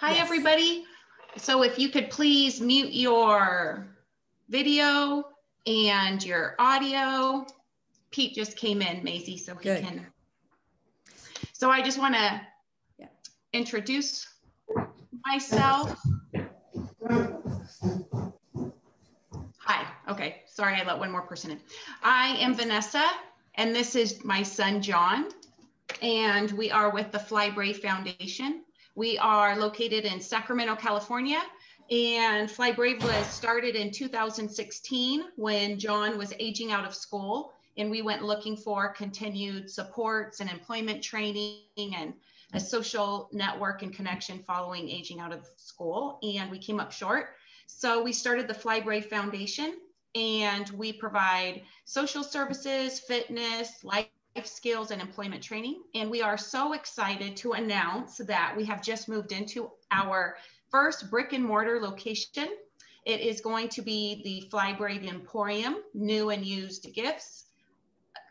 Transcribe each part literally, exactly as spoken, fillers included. Hi, yes. everybody. So if you could please mute your video and your audio. Pete just came in, Maisie, so he Good. can. So I just want to yeah. introduce myself. Hi, okay, sorry, I let one more person in. I am Vanessa, and this is my son, John, and we are with the Fly Brave Foundation. We are located in Sacramento, California, and Fly Brave was started in two thousand sixteen when John was aging out of school, and we went looking for continued supports and employment training and a social network and connection following aging out of school, and we came up short. So we started the Fly Brave Foundation, and we provide social services, fitness, life skills, and employment training. And we are so excited to announce that we have just moved into our first brick and mortar location. It is going to be the Fly Brave Emporium, new and used gifts,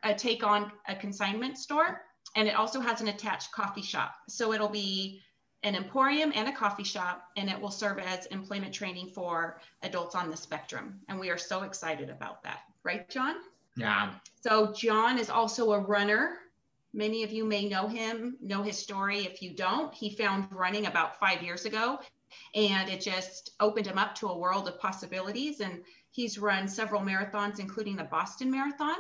a take on a consignment store, and it also has an attached coffee shop. So it'll be an emporium and a coffee shop, and it will serve as employment training for adults on the spectrum. And we are so excited about that. Right, John? Yeah. So John is also a runner. Many of you may know him, know his story. If you don't, he found running about five years ago, and it just opened him up to a world of possibilities. And he's run several marathons, including the Boston Marathon,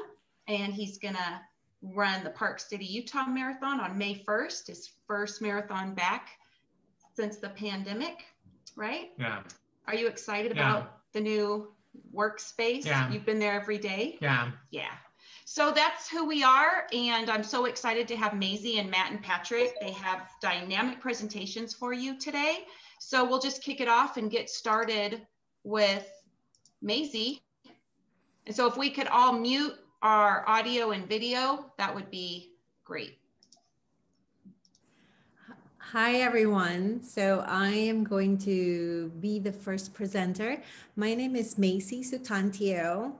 and he's gonna run the Park City, Utah Marathon on May first, his first marathon back since the pandemic, right? Yeah. Are you excited about yeah. the new workspace? Yeah. You've been there every day? Yeah. Yeah. So that's who we are, and I'm so excited to have Maisie and Matt and Patrick. They have dynamic presentations for you today. So we'll just kick it off and get started with Maisie. And so if we could all mute our audio and video, that would be great. Hi, everyone. So I am going to be the first presenter. My name is Maisie Soetantyo,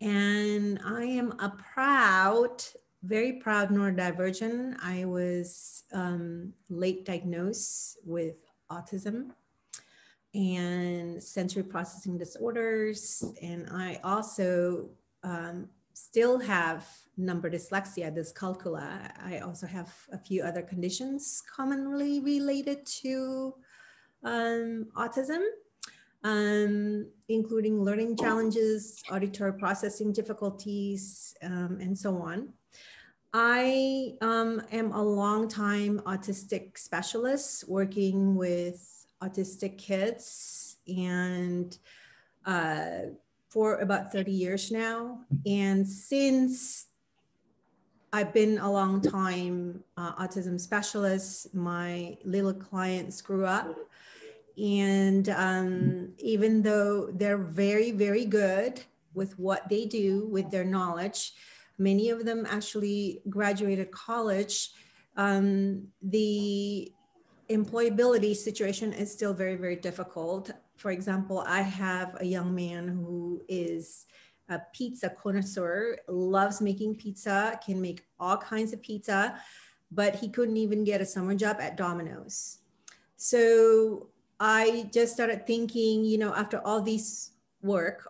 and I am a proud, very proud neurodivergent. I was um, late diagnosed with autism and sensory processing disorders. And I also um, still have number dyslexia, dyscalculia. I also have a few other conditions commonly related to um, autism, um, including learning challenges, auditory processing difficulties, um, and so on. I um, am a longtime autistic specialist working with autistic kids, and uh, for about thirty years now. And since I've been a long time uh, autism specialist, my little clients grew up. And um, even though they're very, very good with what they do, with their knowledge, many of them actually graduated college, um, the employability situation is still very, very difficult. For example, I have a young man who is a pizza connoisseur, loves making pizza, can make all kinds of pizza, but he couldn't even get a summer job at Domino's. So I just started thinking, you know, after all this work,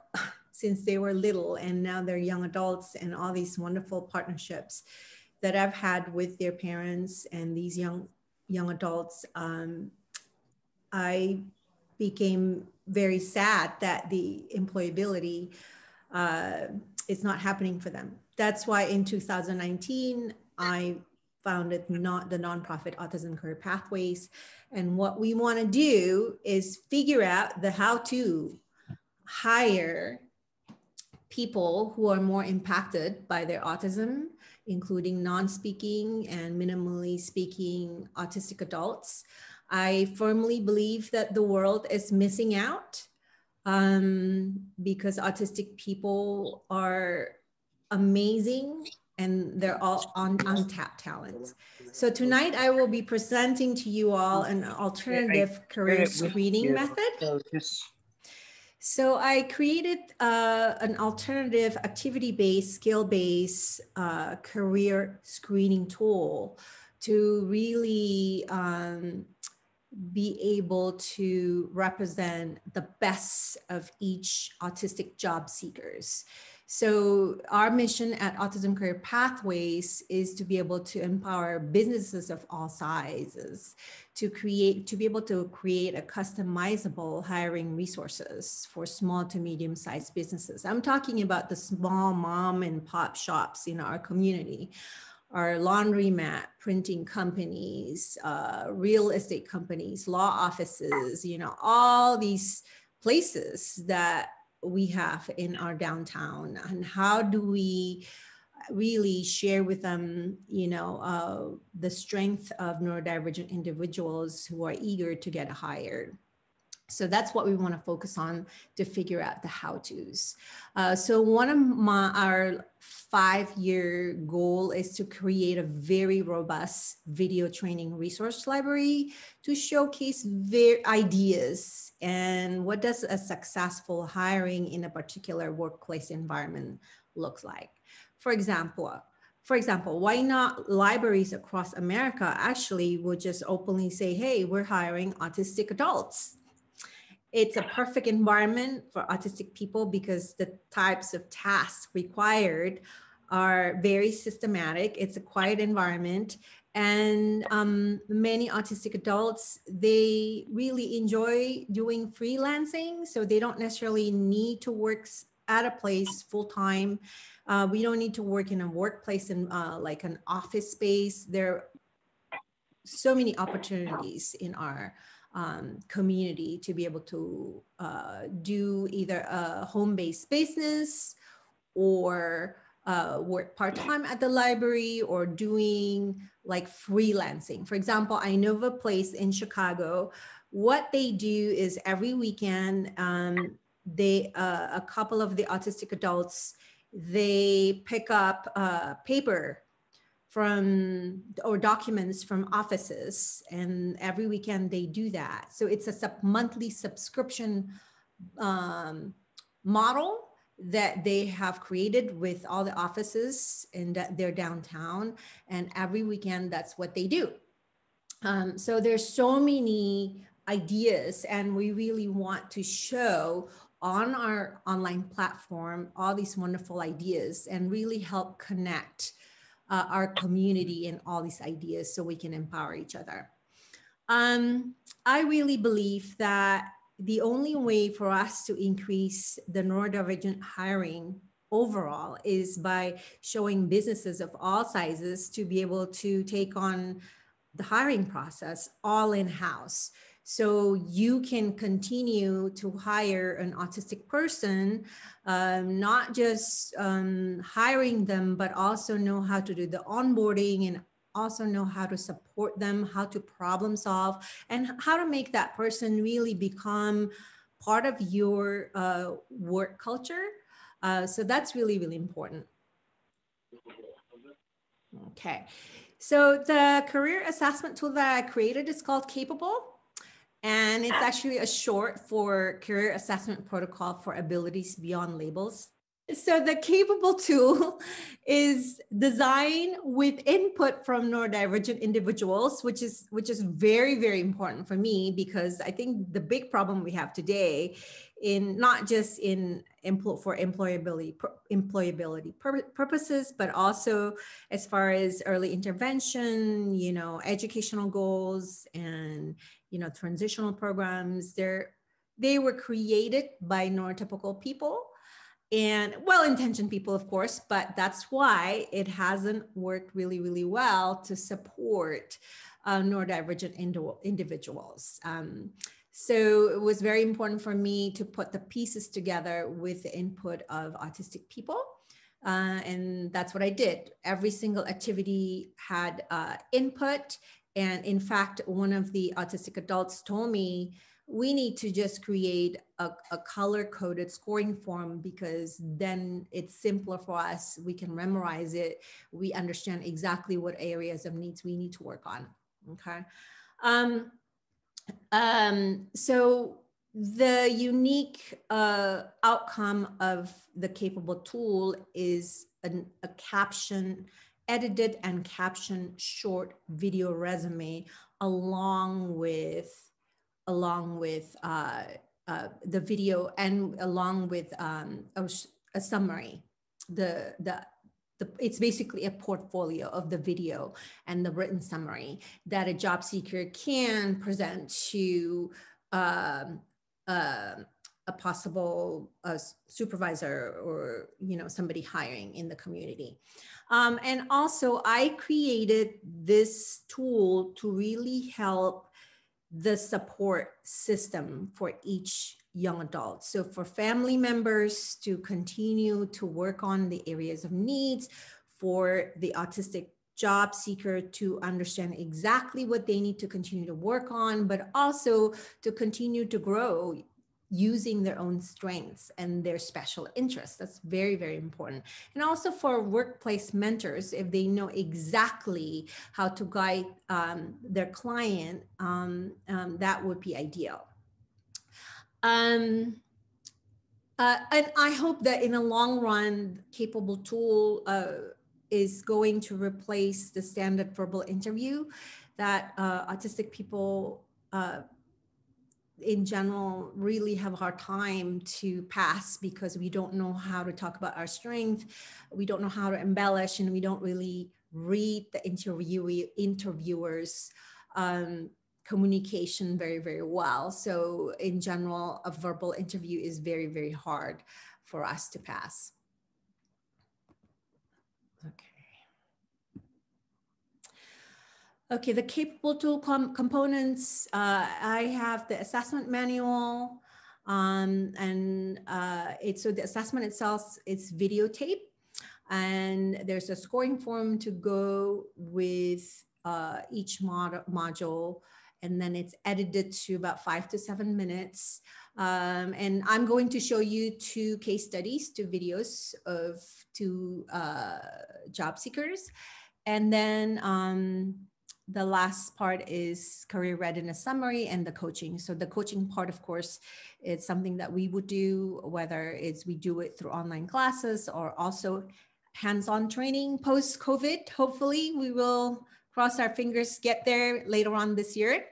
since they were little and now they're young adults and all these wonderful partnerships that I've had with their parents and these young young adults, um, I became very sad that the employability uh, is not happening for them. That's why in two thousand nineteen, I founded not the nonprofit Autism Career Pathways. And what we want to do is figure out the how to hire people who are more impacted by their autism, including non-speaking and minimally speaking autistic adults. I firmly believe that the world is missing out um, because autistic people are amazing and they're all on untapped talents. So tonight I will be presenting to you all an alternative career screening method. So I created uh, an alternative activity-based, skill-based uh, career screening tool to really um, be able to represent the best of each autistic job seekers. So our mission at Autism Career Pathways is to be able to empower businesses of all sizes to create, to be able to create a customizable hiring resources for small to medium-sized businesses. I'm talking about the small mom and pop shops in our community, our laundromat, printing companies, uh, real estate companies, law offices, you know, all these places that we have in our downtown, and how do we really share with them, you know, uh, the strength of neurodivergent individuals who are eager to get hired. So that's what we want to focus on to figure out the how-tos. Uh, so one of my, our five-year goal is to create a very robust video training resource library to showcase ideas and what does a successful hiring in a particular workplace environment looks like. For example, For example, why not libraries across America actually will just openly say, hey, we're hiring autistic adults. It's a perfect environment for autistic people because the types of tasks required are very systematic. It's a quiet environment. And um, many autistic adults, they really enjoy doing freelancing. So they don't necessarily need to work at a place full time. Uh, we don't need to work in a workplace in uh, like an office space. There are so many opportunities in our Um, community to be able to uh, do either a home-based business or uh, work part-time at the library or doing like freelancing. For example, I know of a place in Chicago, what they do is every weekend, um, they, uh, a couple of the autistic adults, they pick up uh, paper from or documents from offices, and every weekend they do that. So it's a sub monthly subscription um, model that they have created with all the offices in their downtown, and every weekend that's what they do. Um, so there's so many ideas, and we really want to show on our online platform all these wonderful ideas and really help connect Uh, our community and all these ideas so we can empower each other. Um, I really believe that the only way for us to increase the neurodivergent hiring overall is by showing businesses of all sizes to be able to take on the hiring process all in-house. So you can continue to hire an autistic person, um, not just um, hiring them, but also know how to do the onboarding and also know how to support them, how to problem solve, and how to make that person really become part of your uh, work culture. Uh, so that's really, really important. Okay, so the career assessment tool that I created is called Capable. And it's actually a short for Career Assessment Protocol for Abilities Beyond Labels. So the Capable tool is designed with input from neurodivergent individuals, which is, which is very, very important for me, because I think the big problem we have today in not just in empl for employability, employability pur purposes, but also as far as early intervention, you know, educational goals and, you know, transitional programs, they're, they were created by neurotypical people and well-intentioned people, of course, but that's why it hasn't worked really, really well to support uh, neurodivergent indo individuals. Um, so it was very important for me to put the pieces together with the input of autistic people. Uh, and that's what I did. Every single activity had uh, input. And in fact, one of the autistic adults told me, we need to just create a, a color-coded scoring form, because then it's simpler for us. We can memorize it. We understand exactly what areas of needs we need to work on, okay? Um, um, so the unique uh, outcome of the Capable tool is an, a caption edited and captioned short video resume along with along with uh, uh, the video and along with um, a, a summary. The, the, the, it's basically a portfolio of the video and the written summary that a job seeker can present to uh, uh, a possible uh, supervisor or, you know, somebody hiring in the community. Um, and also I created this tool to really help the support system for each young adult. So for family members to continue to work on the areas of needs, for the autistic job seeker to understand exactly what they need to continue to work on, but also to continue to grow using their own strengths and their special interests. That's very, very important. And also for workplace mentors, if they know exactly how to guide um, their client, um, um, that would be ideal. Um, uh, and I hope that in the long run, Capable tool uh, is going to replace the standard verbal interview that uh, autistic people uh, in general really have a hard time to pass, because we don't know how to talk about our strength, we don't know how to embellish, and we don't really read the interviewee interviewer's um, communication very, very well. So in general, a verbal interview is very, very hard for us to pass. Okay. Okay, the Capable tool com components, uh, I have the assessment manual, um, and uh, it's, so the assessment itself is videotape, and there's a scoring form to go with uh, each mod module, and then it's edited to about five to seven minutes. Um, and I'm going to show you two case studies, two videos of two uh, job seekers, and then um, the last part is career readiness summary and the coaching. So the coaching part, of course, is something that we would do, whether it's we do it through online classes or also hands-on training post-COVID. Hopefully we will cross our fingers, get there later on this year.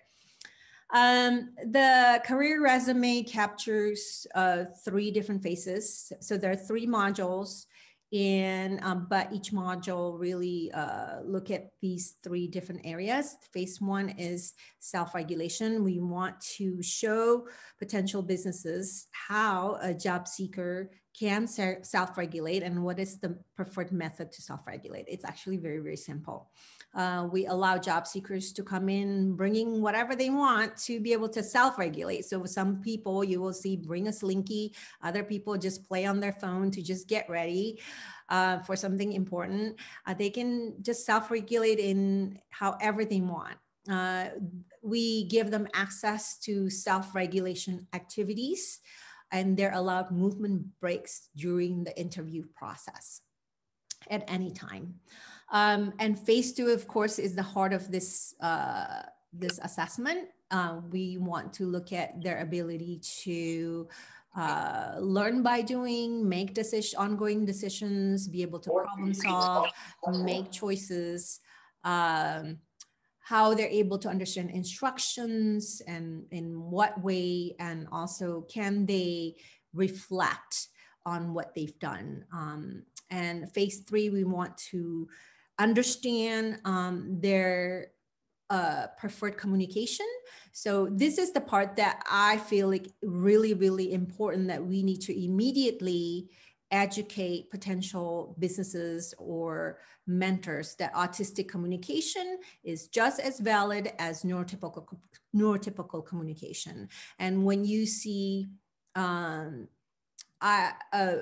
Um, the career resume captures uh, three different phases. So there are three modules. And, um, but each module really uh, look at these three different areas. Phase one is self-regulation. We want to show potential businesses how a job seeker can self-regulate and what is the preferred method to self-regulate. It's actually very, very simple. Uh, we allow job seekers to come in bringing whatever they want to be able to self-regulate. So some people you will see bring a slinky, other people just play on their phone to just get ready uh, for something important. Uh, they can just self-regulate in however they want. Uh, we give them access to self-regulation activities, and they're allowed movement breaks during the interview process at any time. Um, and phase two, of course, is the heart of this, uh, this assessment. Uh, we want to look at their ability to uh, learn by doing, make decision, ongoing decisions, be able to problem solve, make choices, um, how they're able to understand instructions and in what way, and also can they reflect on what they've done. Um, and phase three, we want to understand um, their uh, preferred communication. So this is the part that I feel like really, really important, that we need to immediately educate potential businesses or mentors that autistic communication is just as valid as neurotypical, neurotypical communication. And when you see um, I, uh,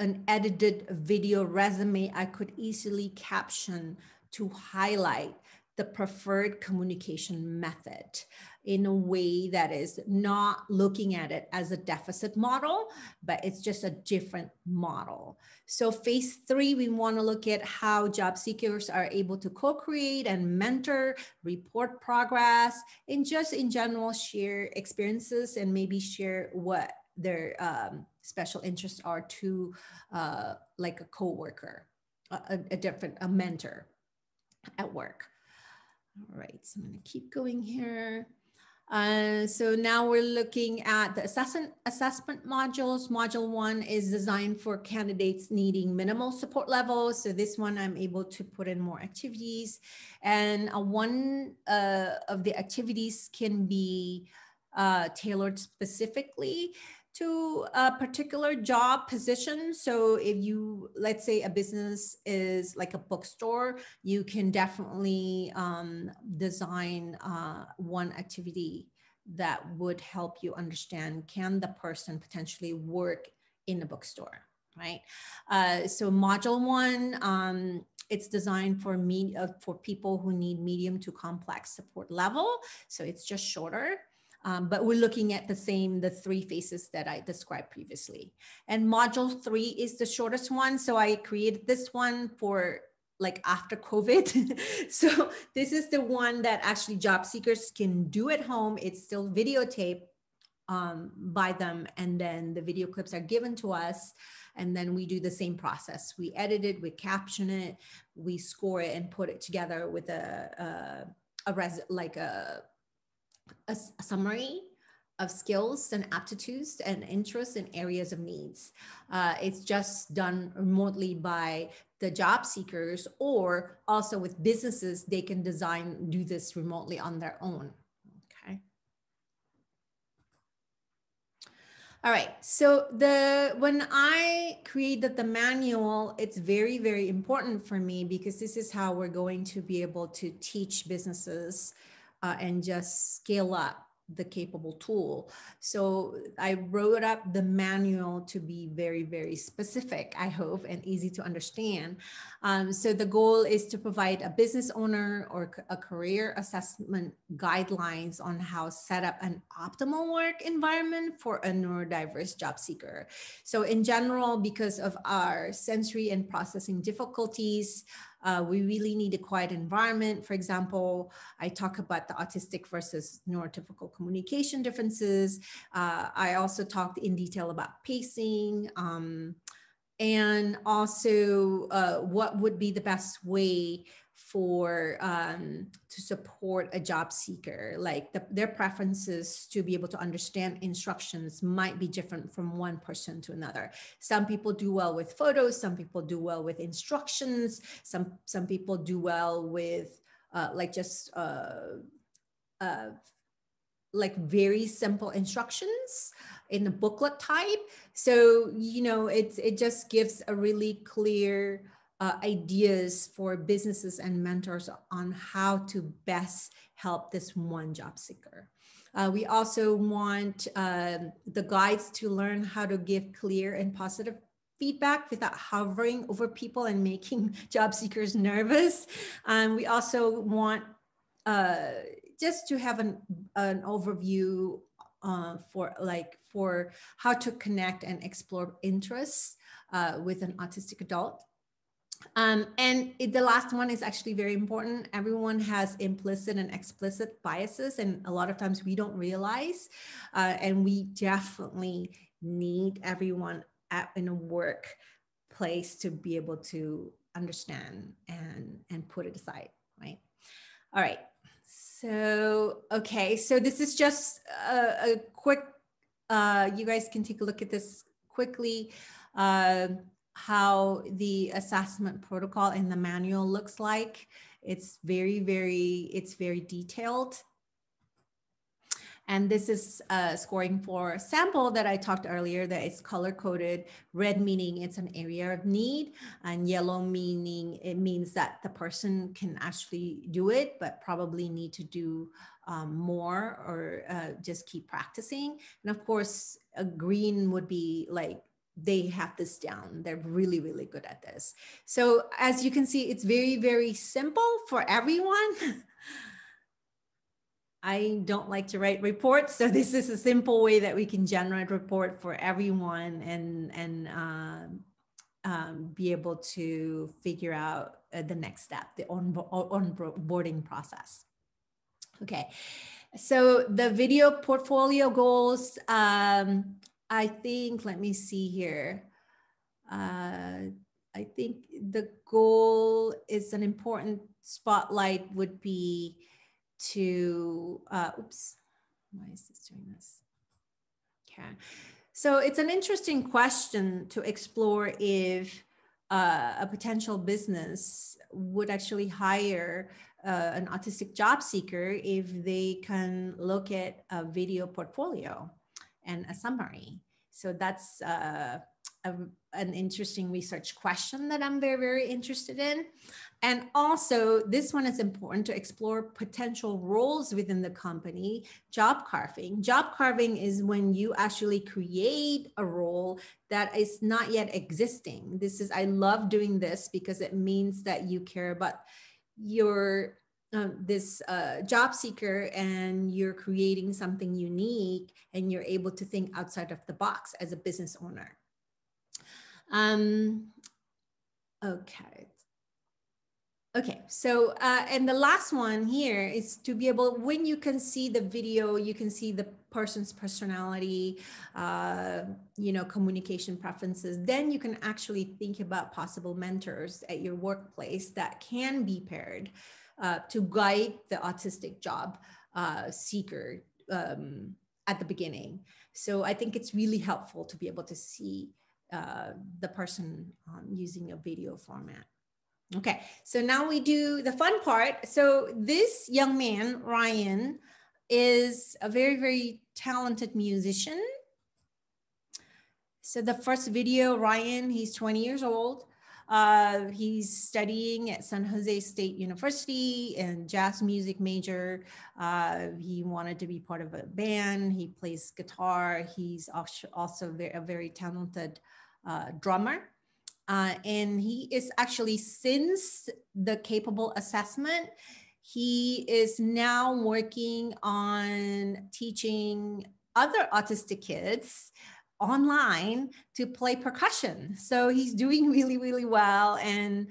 an edited video resume, I could easily caption to highlight the preferred communication method in a way that is not looking at it as a deficit model, but it's just a different model. So phase three, we want to look at how job seekers are able to co-create and mentor, report progress, and just in general share experiences and maybe share what their um, special interests are to uh, like a coworker, a, a different, a mentor at work. All right, so I'm going to keep going here. Uh, so now we're looking at the assessment, assessment modules. Module one is designed for candidates needing minimal support levels. So this one, I'm able to put in more activities. And a one uh, of the activities can be uh, tailored specifically to a particular job position. So if you, let's say a business is like a bookstore, you can definitely um, design uh, one activity that would help you understand, can the person potentially work in a bookstore, right? Uh, so module one, um, it's designed for me, uh, for people who need medium to complex support level. So it's just shorter. Um, but we're looking at the same, the three phases that I described previously. And module three is the shortest one. So I created this one for like after COVID. So this is the one that actually job seekers can do at home. It's still videotaped um, by them. And then the video clips are given to us. And then we do the same process. We edit it, we caption it, we score it and put it together with a, a, a res like a, A, a summary of skills and aptitudes and interests and areas of needs. Uh, it's just done remotely by the job seekers, or also with businesses, they can design, do this remotely on their own. Okay. All right, so the when I created the manual, it's very, very important for me because this is how we're going to be able to teach businesses Uh, and just scale up the Capable tool. So I wrote up the manual to be very, very specific, I hope, and easy to understand. Um, so the goal is to provide a business owner or a career assessment guidelines on how set up an optimal work environment for a neurodiverse job seeker. So in general, because of our sensory and processing difficulties, Uh, we really need a quiet environment. For example, I talk about the autistic versus neurotypical communication differences. Uh, I also talked in detail about pacing um, and also uh, what would be the best way for um, to support a job seeker. Like the, their preferences to be able to understand instructions might be different from one person to another. Some people do well with photos, some people do well with instructions, some, some people do well with uh, like just uh, uh, like very simple instructions in the booklet type. So, you know, it's, it just gives a really clear Uh, ideas for businesses and mentors on how to best help this one job seeker. Uh, we also want uh, the guides to learn how to give clear and positive feedback without hovering over people and making job seekers nervous. Um, we also want uh, just to have an, an overview uh, for like for how to connect and explore interests uh, with an autistic adult. Um, and it, the last one is actually very important. Everyone has implicit and explicit biases, and a lot of times we don't realize, uh, and we definitely need everyone at, in a workplace to be able to understand and, and put it aside, right? All right, so, okay, so this is just a, a quick, uh, you guys can take a look at this quickly. Uh, how the assessment protocol in the manual looks like. It's very, very, it's very detailed. And this is uh, scoring for sample that I talked earlier, that it's color coded. Red meaning it's an area of need, and yellow meaning it means that the person can actually do it, but probably need to do um, more or uh, just keep practicing. And of course, a green would be like, they have this down. They're really, really good at this. So as you can see, it's very, very simple for everyone. I don't like to write reports. So this is a simple way that we can generate report for everyone and, and um, um, be able to figure out uh, the next step, the onboarding process. Okay, so the video portfolio goals, um, I think, let me see here. Uh, I think the goal is an important spotlight would be to, uh, oops, Why is this doing this? Okay. So it's an interesting question to explore if uh, a potential business would actually hire uh, an autistic job seeker if they can look at a video portfolio and a summary. So that's uh, a, an interesting research question that I'm very, very interested in. And also this one is important to explore potential roles within the company, job carving. Job carving is when you actually create a role that is not yet existing. This is, I love doing this because it means that you care about your Um, this uh, job seeker, and you're creating something unique, and you're able to think outside of the box as a business owner. Um, okay. Okay, so, uh, and the last one here is to be able, when you can see the video, you can see the person's personality, uh, you know, communication preferences, then you can actually think about possible mentors at your workplace that can be paired Uh, to guide the autistic job uh, seeker um, at the beginning. So I think it's really helpful to be able to see uh, the person um, using a video format. Okay, so now we do the fun part. So this young man, Ryan, is a very, very talented musician. So the first video, Ryan, he's twenty years old. Uh, he's studying at San Jose State University and jazz music major. Uh, he wanted to be part of a band. He plays guitar. He's also a very talented uh, drummer. Uh, and he is actually, since the Capable assessment, he is now working on teaching other autistic kids online to play percussion. So he's doing really, really well. And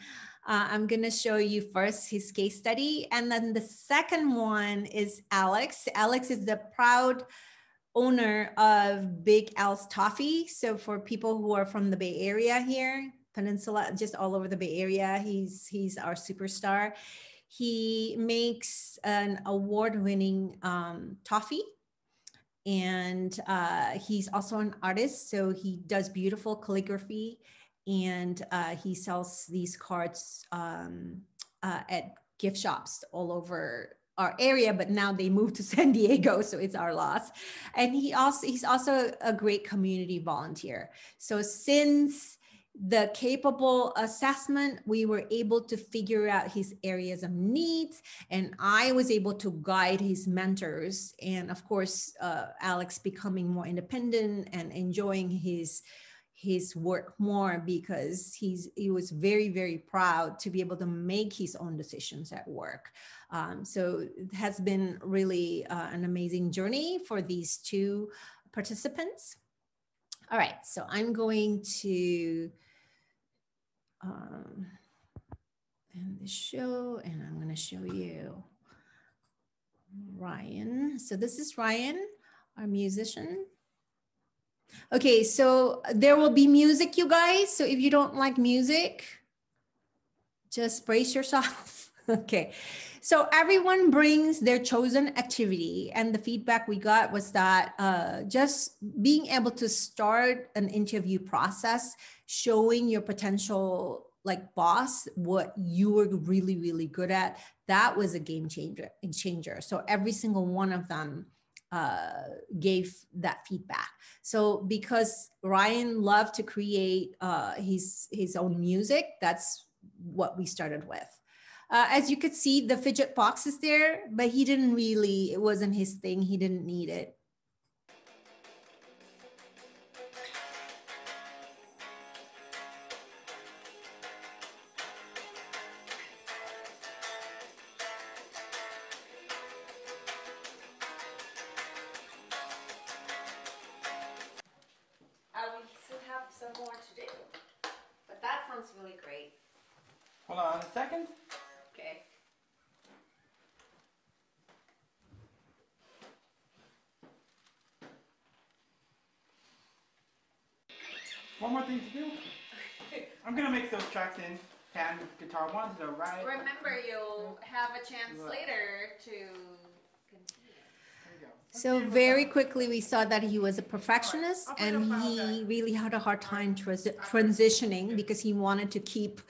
uh, I'm going to show you first his case study. And then the second one is Alex. Alex is the proud owner of Big Al's Toffee. So for people who are from the Bay Area here, Peninsula, just all over the Bay Area, he's, he's our superstar. He makes an award-winning um, toffee. And uh, he's also an artist, so he does beautiful calligraphy, and uh, he sells these cards um, uh, at gift shops all over our area, but now they moved to San Diego, so it's our loss. And he also he's also a great community volunteer. So since the Capable assessment, we were able to figure out his areas of needs, and I was able to guide his mentors. And of course, uh, Alex becoming more independent and enjoying his his work more, because he's he was very, very proud to be able to make his own decisions at work. Um, so it has been really uh, an amazing journey for these two participants. All right, so I'm going to Um, and the show, and I'm going to show you Ryan. So this is Ryan, our musician. Okay, so there will be music, you guys. So if you don't like music, just brace yourself. Okay, so everyone brings their chosen activity, and the feedback we got was that uh, just being able to start an interview process, showing your potential like boss what you were really, really good at, that was a game changer. changer. So every single one of them uh, gave that feedback. So because Ryan loved to create uh, his, his own music, that's what we started with. Uh, as you could see, the fidget box is there, but he didn't really, it wasn't his thing. He didn't need it. Uh, we still have some more to do, but that sounds really great. Hold on a second. One more thing to do. I'm gonna mix those tracks in. Pan guitar one to the right. Remember, you'll have a chance later to continue. There you go. So very quickly, we saw that he was a perfectionist and he really had a hard time trans transitioning because he wanted to keep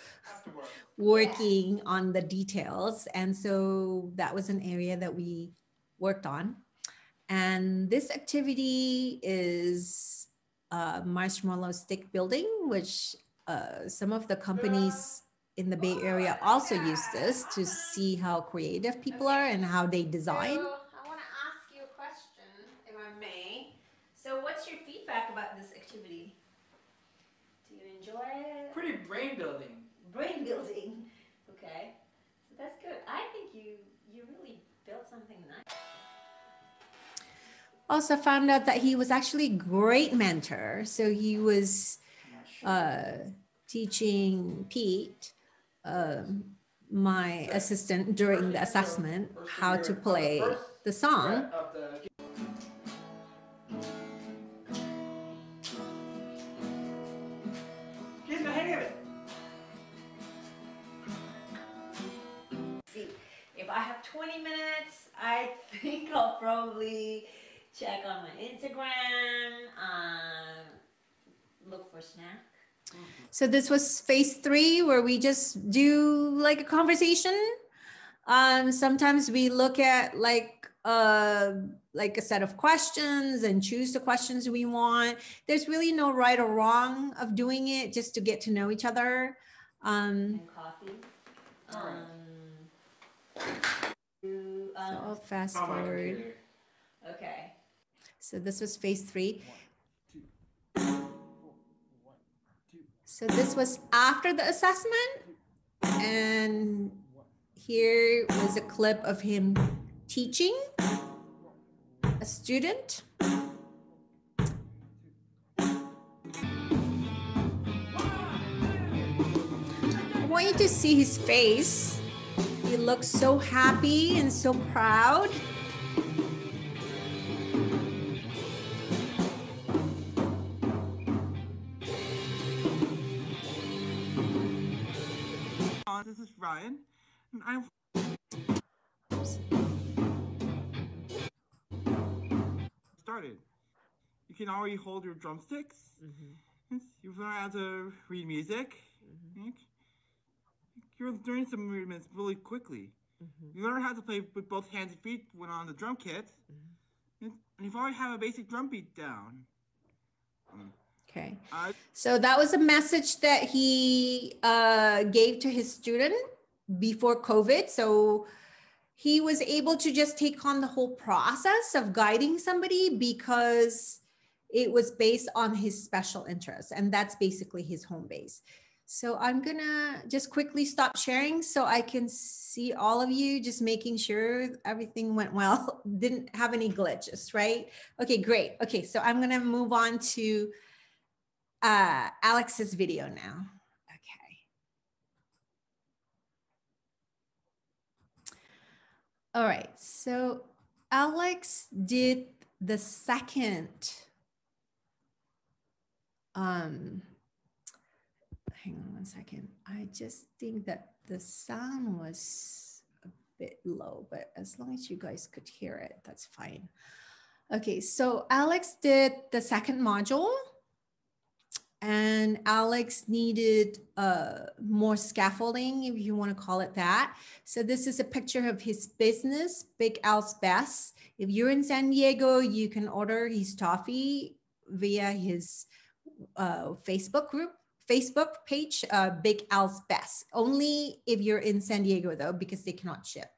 working on the details. And so that was an area that we worked on. And this activity is uh, marshmallow stick building, which uh, some of the companies in the Bay Area also use this to see how creative people are and how they design. So what's your feedback about this activity? Do you enjoy it? Pretty brain building. Brain building. Okay. So that's good. I think you, you really built something nice. Also found out that he was actually a great mentor. So he was uh, teaching Pete, um, my assistant during the assessment, how to play the song. twenty minutes, I think I'll probably check on my Instagram, um, look for snack. So this was phase three where we just do like a conversation. Um, sometimes we look at like, uh, like a set of questions and choose the questions we want. There's really no right or wrong of doing it, just to get to know each other. Um, and coffee. Um, So I'll fast forward. Okay. So this was phase three. So this was after the assessment. And here was a clip of him teaching a student. I want you to see his face. He looks so happy and so proud. Hi, this is Ryan, and I'm. Started. You can already hold your drumsticks. Mm-hmm. You learn how to read music. Mm-hmm. You're doing some movements really quickly. Mm-hmm. You learn how to play with both hands and feet when on the drum kit. Mm-hmm. And you've already have a basic drum beat down. Okay. Uh, so that was a message that he uh, gave to his student before COVID. So he was able to just take on the whole process of guiding somebody because it was based on his special interests. And that's basically his home base. So I'm gonna just quickly stop sharing so I can see all of you, just making sure everything went well, didn't have any glitches, right? Okay, great. Okay, so I'm gonna move on to uh, Alex's video now. Okay. All right, so Alex did the second, um, hang on one second. I just think that the sound was a bit low, but as long as you guys could hear it, that's fine. Okay, so Alex did the second module, and Alex needed uh, more scaffolding, if you want to call it that. So this is a picture of his business, Big Al's Best. If you're in San Diego, you can order his toffee via his uh, Facebook group. Facebook page, uh, Big Al's Best. Only if you're in San Diego though, because they cannot ship,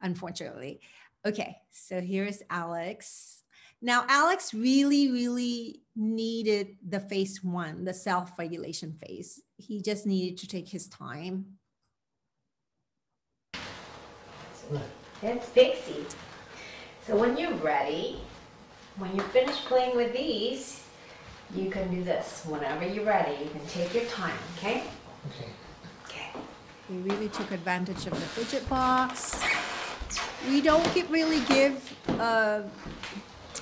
unfortunately. Okay, so here's Alex. Now, Alex really, really needed the phase one, the self-regulation phase. He just needed to take his time. That's Pixie. So when you're ready, when you're finished playing with these, you can do this. Whenever you're ready, you can take your time, okay? Okay. Okay. He really took advantage of the fidget box. We don't get really give uh,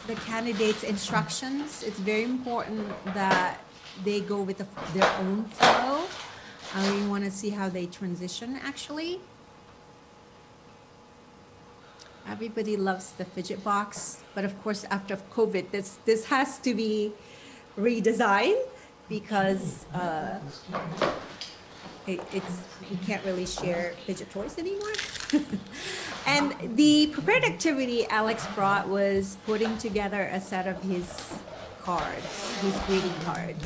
the candidates instructions. It's very important that they go with the, their own flow. And we want to see how they transition, actually. Everybody loves the fidget box, but of course, after COVID, this this has to be redesigned because uh, it, it's you can't really share fidget toys anymore. And the prepared activity Alex brought was putting together a set of his cards, his greeting cards.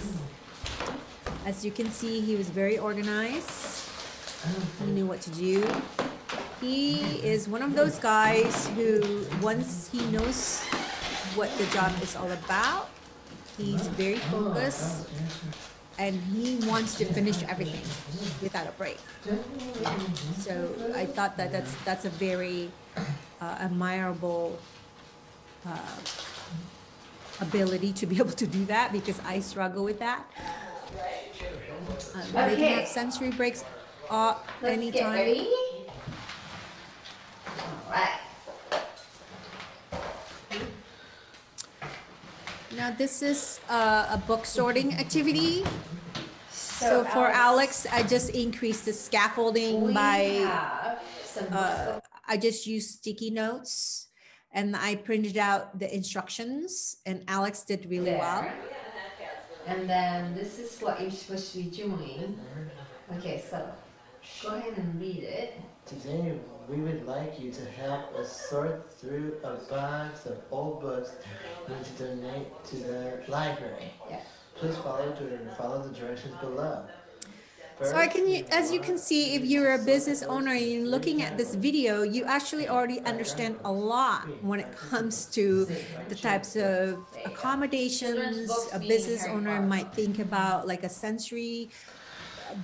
As you can see, he was very organized. He knew what to do. He is one of those guys who, once he knows what the job is all about, he's very focused and he wants to finish everything without a break. So I thought that that's, that's a very uh, admirable uh, ability to be able to do that, because I struggle with that. Um, okay. They can have sensory breaks uh, anytime. Let's get ready. All right. Now this is uh, a book sorting activity. So, so for Alex, Alex, I just increased the scaffolding by, uh, I just used sticky notes and I printed out the instructions, and Alex did really there. well. And then this is what you're supposed to be doing. Okay, so go ahead and read it. Today, we would like you to help us sort through a box of old books and to donate to the library. Yeah. Please follow, follow the directions below. So I can, you, as you can see, if you're a business owner and you're looking at this video, you actually already understand a lot when it comes to the types of accommodations a business owner might think about, like a sensory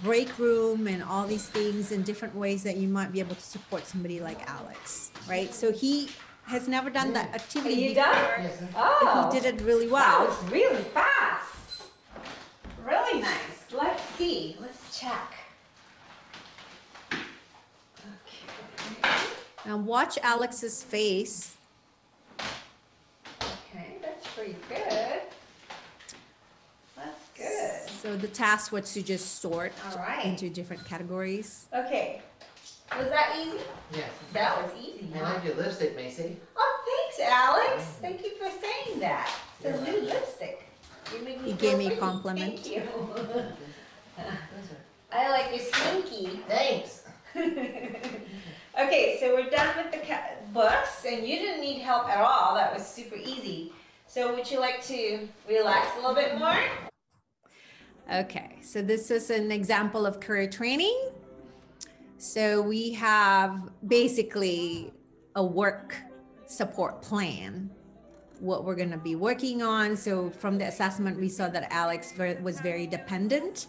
break room and all these things, and different ways that you might be able to support somebody like Alex, right? So he has never done that activity Are you before, done? Oh, he did it really well. That was really fast. Really nice. Let's see. Let's check. Okay. Now watch Alex's face. Okay, that's pretty good. That's good. So the task was to just sort All right. into different categories. Okay. Was that easy? Yes. That was easy. I like your lipstick, Maisie. Oh, thanks, Alex. Thank you for saying that. It's a new lipstick. He gave me a compliment. Thank you. I like your slinky. Thanks. Okay, so we're done with the books, and you didn't need help at all. That was super easy. So would you like to relax a little bit more? Okay, so this is an example of career training. So we have basically a work support plan, what we're going to be working on. So from the assessment, we saw that Alex was very dependent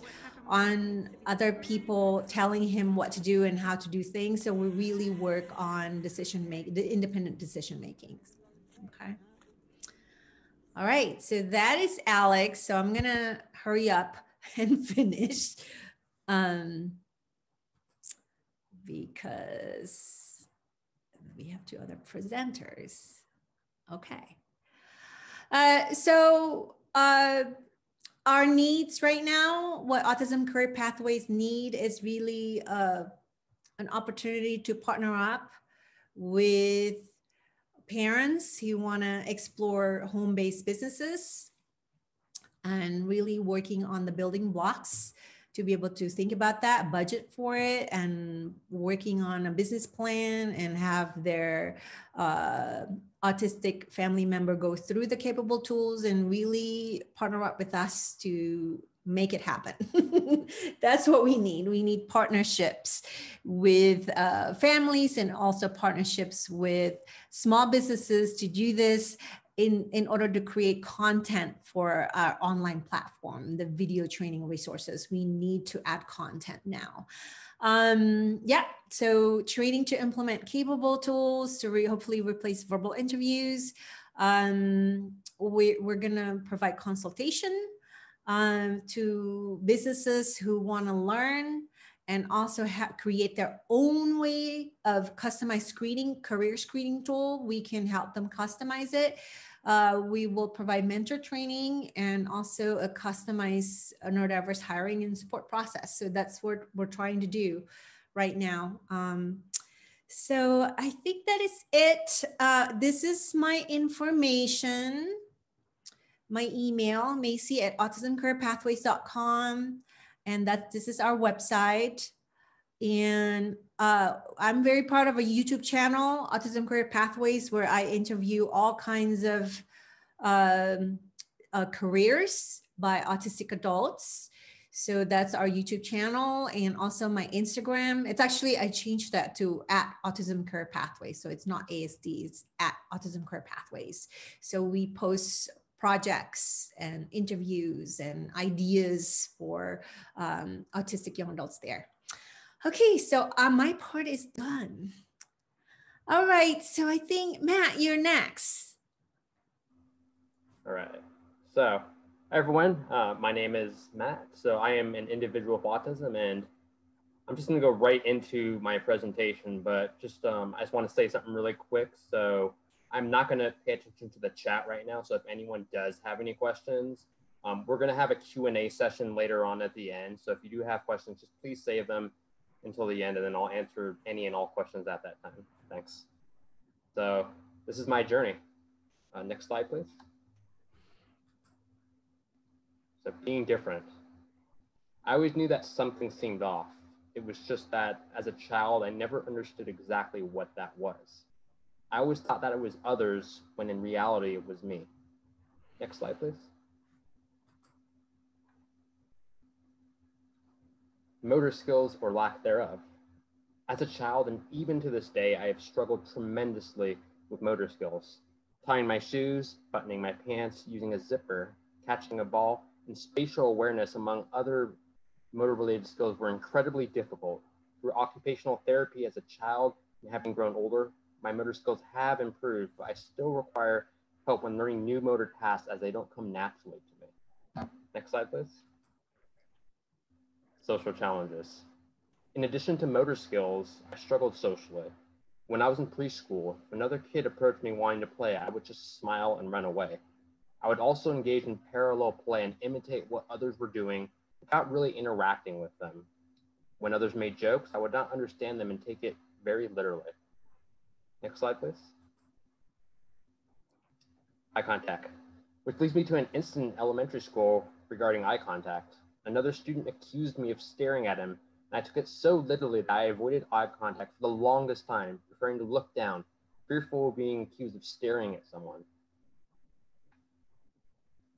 on other people telling him what to do and how to do things. So we really work on decision making, the independent decision making. Okay. All right. So that is Alex. So I'm going to hurry up and finish um, because we have two other presenters. Okay. Uh, so uh, our needs right now, what Autism Career Pathways need is really uh, an opportunity to partner up with parents who want to explore home-based businesses and really working on the building blocks to be able to think about that, budget for it, and working on a business plan, and have their uh, autistic family member go through the Capable tools and really partner up with us to make it happen. That's what we need. We need partnerships with uh, families, and also partnerships with small businesses to do this in, in order to create content for our online platform, the video training resources. We need to add content now. Um, yeah, so training to implement Capable tools to re hopefully replace verbal interviews. Um, we, we're gonna provide consultation um, to businesses who wanna learn and also create their own way of customized screening, career screening tool. We can help them customize it. Uh, we will provide mentor training and also a customized neurodiverse hiring and support process. So that's what we're trying to do right now. Um, So I think that is it. Uh, this is my information, my email, Maisie at autism career pathways dot com. And that this is our website. And uh, I'm very proud of a YouTube channel, Autism Career Pathways, where I interview all kinds of um, uh, careers by autistic adults. So that's our YouTube channel, and also my Instagram. It's actually, I changed that to at Autism Career Pathways. So it's not A S D, it's at Autism Career Pathways. So we post projects and interviews and ideas for um, autistic young adults there. Okay, so uh, my part is done. All right, so I think, Matt, you're next. All right, so. Hi everyone, uh, my name is Matt. So I am an individual with autism, and I'm just gonna go right into my presentation, but just, um, I just wanna say something really quick. So I'm not gonna pay attention to the chat right now. So if anyone does have any questions, um, we're gonna have a Q and A session later on at the end. So if you do have questions, just please save them until the end, and then I'll answer any and all questions at that time. Thanks. So this is my journey. Uh, next slide, please. So being different. I always knew that something seemed off. It was just that as a child, I never understood exactly what that was. I always thought that it was others when in reality it was me. Next slide, please. Motor skills or lack thereof. As a child and even to this day, I have struggled tremendously with motor skills. Tying my shoes, buttoning my pants, using a zipper, catching a ball, and spatial awareness, among other motor-related skills, were incredibly difficult. Through occupational therapy as a child and having grown older, my motor skills have improved, but I still require help when learning new motor tasks as they don't come naturally to me. Next slide, please. Social challenges. In addition to motor skills, I struggled socially. When I was in preschool, if another kid approached me wanting to play, I would just smile and run away. I would also engage in parallel play and imitate what others were doing without really interacting with them. When others made jokes, I would not understand them and take it very literally. Next slide, please. Eye contact, which leads me to an incident in elementary school regarding eye contact. Another student accused me of staring at him, and I took it so literally that I avoided eye contact for the longest time, preferring to look down, fearful of being accused of staring at someone.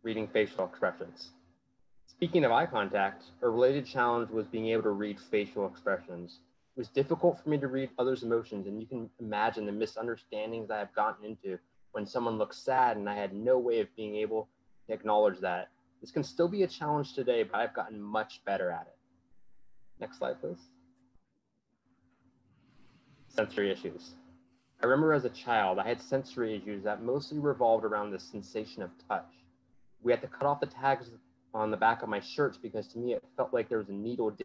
Reading facial expressions. Speaking of eye contact, a related challenge was being able to read facial expressions. It was difficult for me to read others' emotions, and you can imagine the misunderstandings I have gotten into when someone looks sad and I had no way of being able to acknowledge that. This can still be a challenge today, but I've gotten much better at it. Next slide, please. Sensory issues. I remember as a child, I had sensory issues that mostly revolved around the sensation of touch. We had to cut off the tags on the back of my shirts because to me, it felt like there was a needle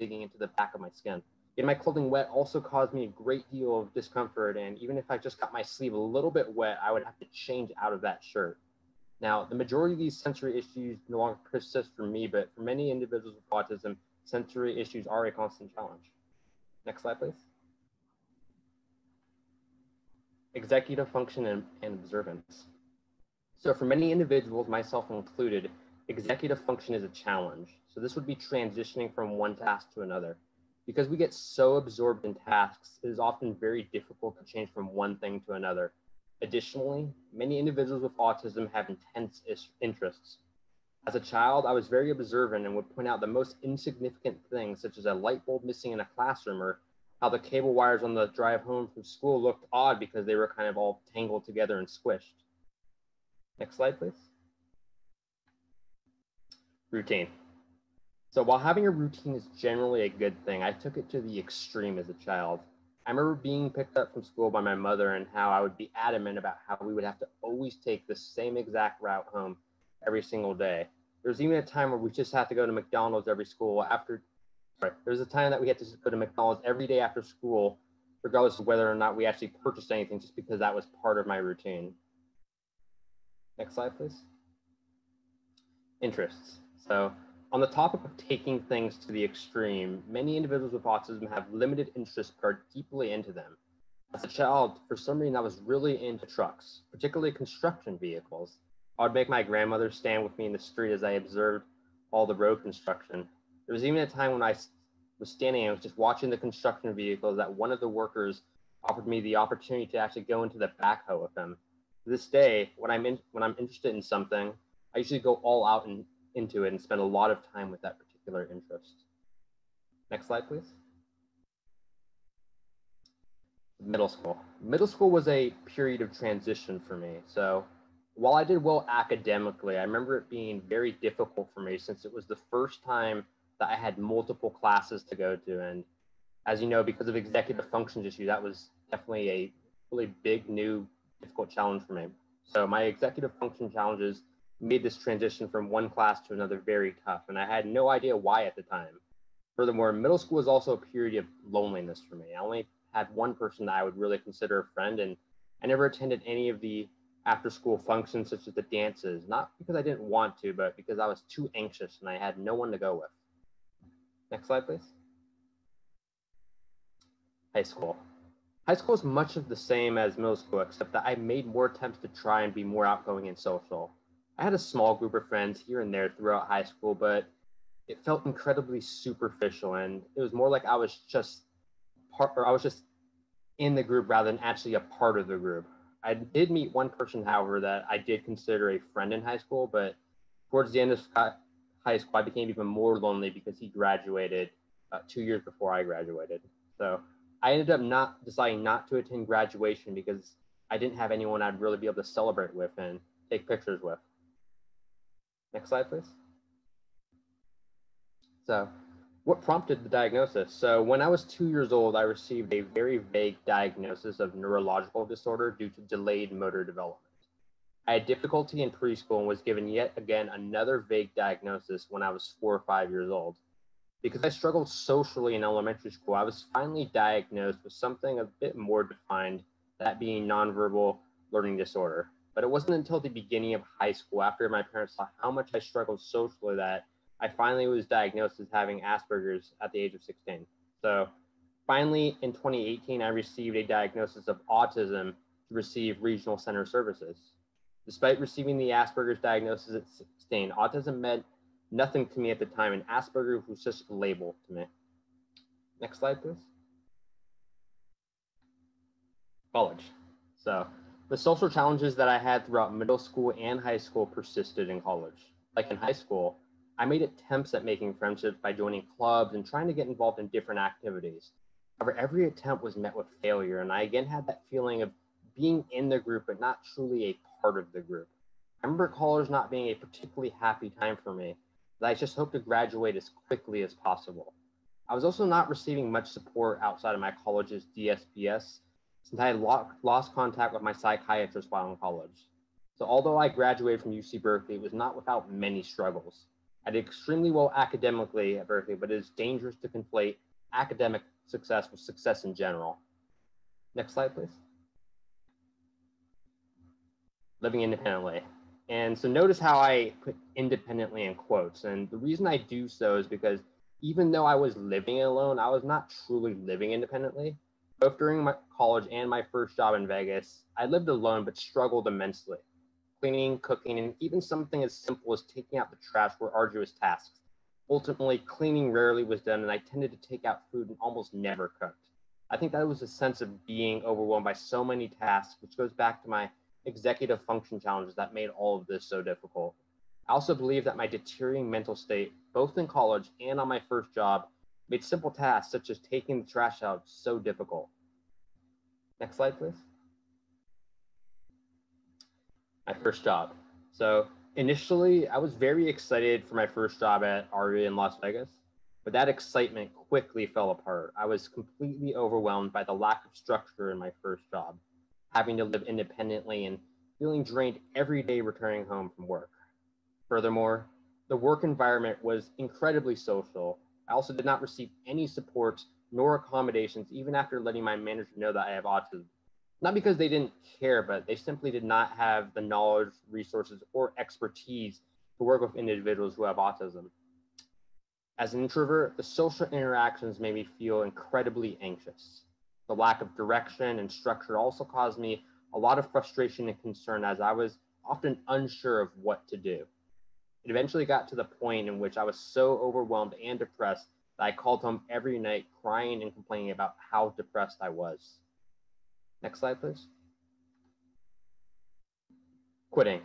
digging into the back of my skin. Getting my clothing wet also caused me a great deal of discomfort. And even if I just got my sleeve a little bit wet, I would have to change out of that shirt. Now, the majority of these sensory issues no longer persist for me, but for many individuals with autism, sensory issues are a constant challenge. Next slide, please. Executive function and, and observance. So for many individuals, myself included, executive function is a challenge. So this would be transitioning from one task to another. Because we get so absorbed in tasks, it is often very difficult to change from one thing to another. Additionally, many individuals with autism have intense interests. As a child, I was very observant and would point out the most insignificant things, such as a light bulb missing in a classroom or how the cable wires on the drive home from school looked odd because they were kind of all tangled together and squished. Next slide, please. Routine. So while having a routine is generally a good thing, I took it to the extreme as a child. I remember being picked up from school by my mother and how I would be adamant about how we would have to always take the same exact route home every single day. There was even a time where we just had to go to McDonald's every school after, sorry, there was a time that we had to go to McDonald's every day after school, regardless of whether or not we actually purchased anything, just because that was part of my routine. Next slide, please. Interests. So On the topic of taking things to the extreme, many individuals with autism have limited interests paired deeply into them. As a child, for some reason, I was really into trucks, particularly construction vehicles. I would make my grandmother stand with me in the street as I observed all the road construction. There was even a time when I was standing and I was just watching the construction vehicles that one of the workers offered me the opportunity to actually go into the backhoe with him. To this day, when I'm in, when I'm interested in something, I usually go all out and into it and spend a lot of time with that particular interest. Next slide, please. Middle school. Middle school was a period of transition for me. So while I did well academically, I remember it being very difficult for me since it was the first time that I had multiple classes to go to. And as you know, because of executive functions issue, that was definitely a really big, new, difficult challenge for me. So my executive function challenges made this transition from one class to another very tough, and I had no idea why at the time. Furthermore, middle school was also a period of loneliness for me. I only had one person that I would really consider a friend, and I never attended any of the after-school functions such as the dances, not because I didn't want to, but because I was too anxious and I had no one to go with. Next slide, please. High school. High school is much of the same as middle school, except that I made more attempts to try and be more outgoing and social. I had a small group of friends here and there throughout high school, but it felt incredibly superficial, and it was more like I was just part, or I was just in the group rather than actually a part of the group. I did meet one person, however, that I did consider a friend in high school, but towards the end of high school, I became even more lonely because he graduated uh, two years before I graduated. So I ended up not deciding not to attend graduation because I didn't have anyone I'd really be able to celebrate with and take pictures with. Next slide, please. So what prompted the diagnosis? So when I was two years old, I received a very vague diagnosis of neurological disorder due to delayed motor development. I had difficulty in preschool and was given yet again another vague diagnosis when I was four or five years old. Because I struggled socially in elementary school, I was finally diagnosed with something a bit more defined, that being nonverbal learning disorder. But it wasn't until the beginning of high school, after my parents saw how much I struggled socially, that I finally was diagnosed as having Asperger's at the age of sixteen. So finally, in twenty eighteen, I received a diagnosis of autism to receive regional center services. Despite receiving the Asperger's diagnosis at sixteen, autism meant nothing to me at the time, and Asperger's was just a label to me. Next slide, please. College. So the social challenges that I had throughout middle school and high school persisted in college. Like in high school, I made attempts at making friendships by joining clubs and trying to get involved in different activities. However, every attempt was met with failure, and I again had that feeling of being in the group but not truly a part of the group. I remember college not being a particularly happy time for me, but I just hoped to graduate as quickly as possible. I was also not receiving much support outside of my college's D S B S, since I had lost contact with my psychiatrist while in college. So although I graduated from U C Berkeley, it was not without many struggles. I did extremely well academically at Berkeley, but it is dangerous to conflate academic success with success in general. Next slide, please. Living independently. And so notice how I put independently in quotes. And the reason I do so is because even though I was living alone, I was not truly living independently. Both during my college and my first job in Vegas, I lived alone but struggled immensely. Cleaning, cooking, and even something as simple as taking out the trash were arduous tasks. Ultimately, cleaning rarely was done, and I tended to take out food and almost never cooked. I think that was a sense of being overwhelmed by so many tasks, which goes back to my executive function challenges that made all of this so difficult. I also believe that my deteriorating mental state, both in college and on my first job, made simple tasks such as taking the trash out so difficult. Next slide, please. My first job. So initially, I was very excited for my first job at ARIA in Las Vegas, but that excitement quickly fell apart. I was completely overwhelmed by the lack of structure in my first job, having to live independently and feeling drained every day returning home from work. Furthermore, the work environment was incredibly social. I also did not receive any support nor accommodations, even after letting my manager know that I have autism. Not because they didn't care, but they simply did not have the knowledge, resources, or expertise to work with individuals who have autism. As an introvert, the social interactions made me feel incredibly anxious. The lack of direction and structure also caused me a lot of frustration and concern, as I was often unsure of what to do. It eventually got to the point in which I was so overwhelmed and depressed that I called home every night crying and complaining about how depressed I was. Next slide, please. Quitting.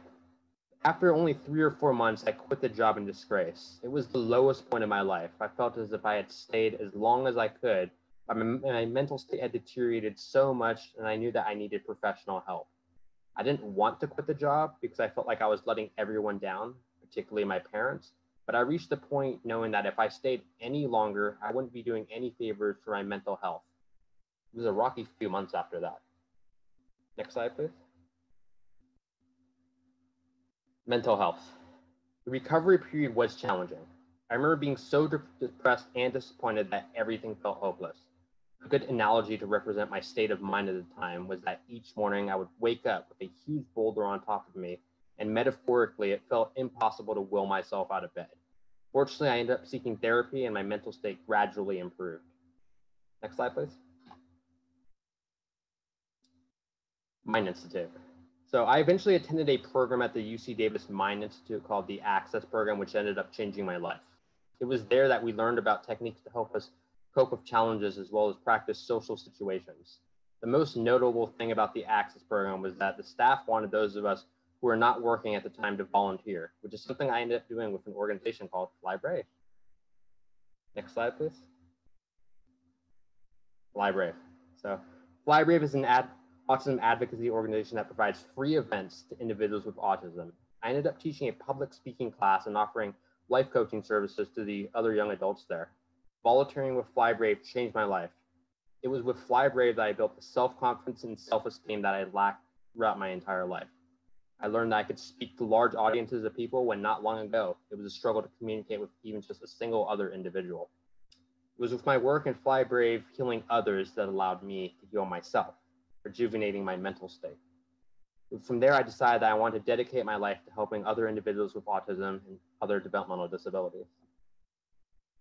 After only three or four months, I quit the job in disgrace. It was the lowest point in my life. I felt as if I had stayed as long as I could, but my mental state had deteriorated so much, and I knew that I needed professional help. I didn't want to quit the job because I felt like I was letting everyone down, particularly my parents, but I reached the point knowing that if I stayed any longer, I wouldn't be doing any favors for my mental health. It was a rocky few months after that. Next slide, please. Mental health. The recovery period was challenging. I remember being so de depressed and disappointed that everything felt hopeless. A good analogy to represent my state of mind at the time was that each morning I would wake up with a huge boulder on top of me, and metaphorically, it felt impossible to will myself out of bed. Fortunately, I ended up seeking therapy and my mental state gradually improved. Next slide, please. Mind Institute. So I eventually attended a program at the U C Davis Mind Institute called the Access Program, which ended up changing my life. It was there that we learned about techniques to help us cope with challenges as well as practice social situations. The most notable thing about the Access Program was that the staff wanted those of us who were not working at the time to volunteer, which is something I ended up doing with an organization called Fly Brave. Next slide, please. Fly Brave. So Fly Brave is an ad autism advocacy organization that provides free events to individuals with autism. I ended up teaching a public speaking class and offering life coaching services to the other young adults there. Volunteering with Fly Brave changed my life. It was with Fly Brave that I built the self-confidence and self-esteem that I lacked throughout my entire life. I learned that I could speak to large audiences of people when not long ago it was a struggle to communicate with even just a single other individual. It was with my work in Fly Brave healing others that allowed me to heal myself, rejuvenating my mental state. From there, I decided that I wanted to dedicate my life to helping other individuals with autism and other developmental disabilities.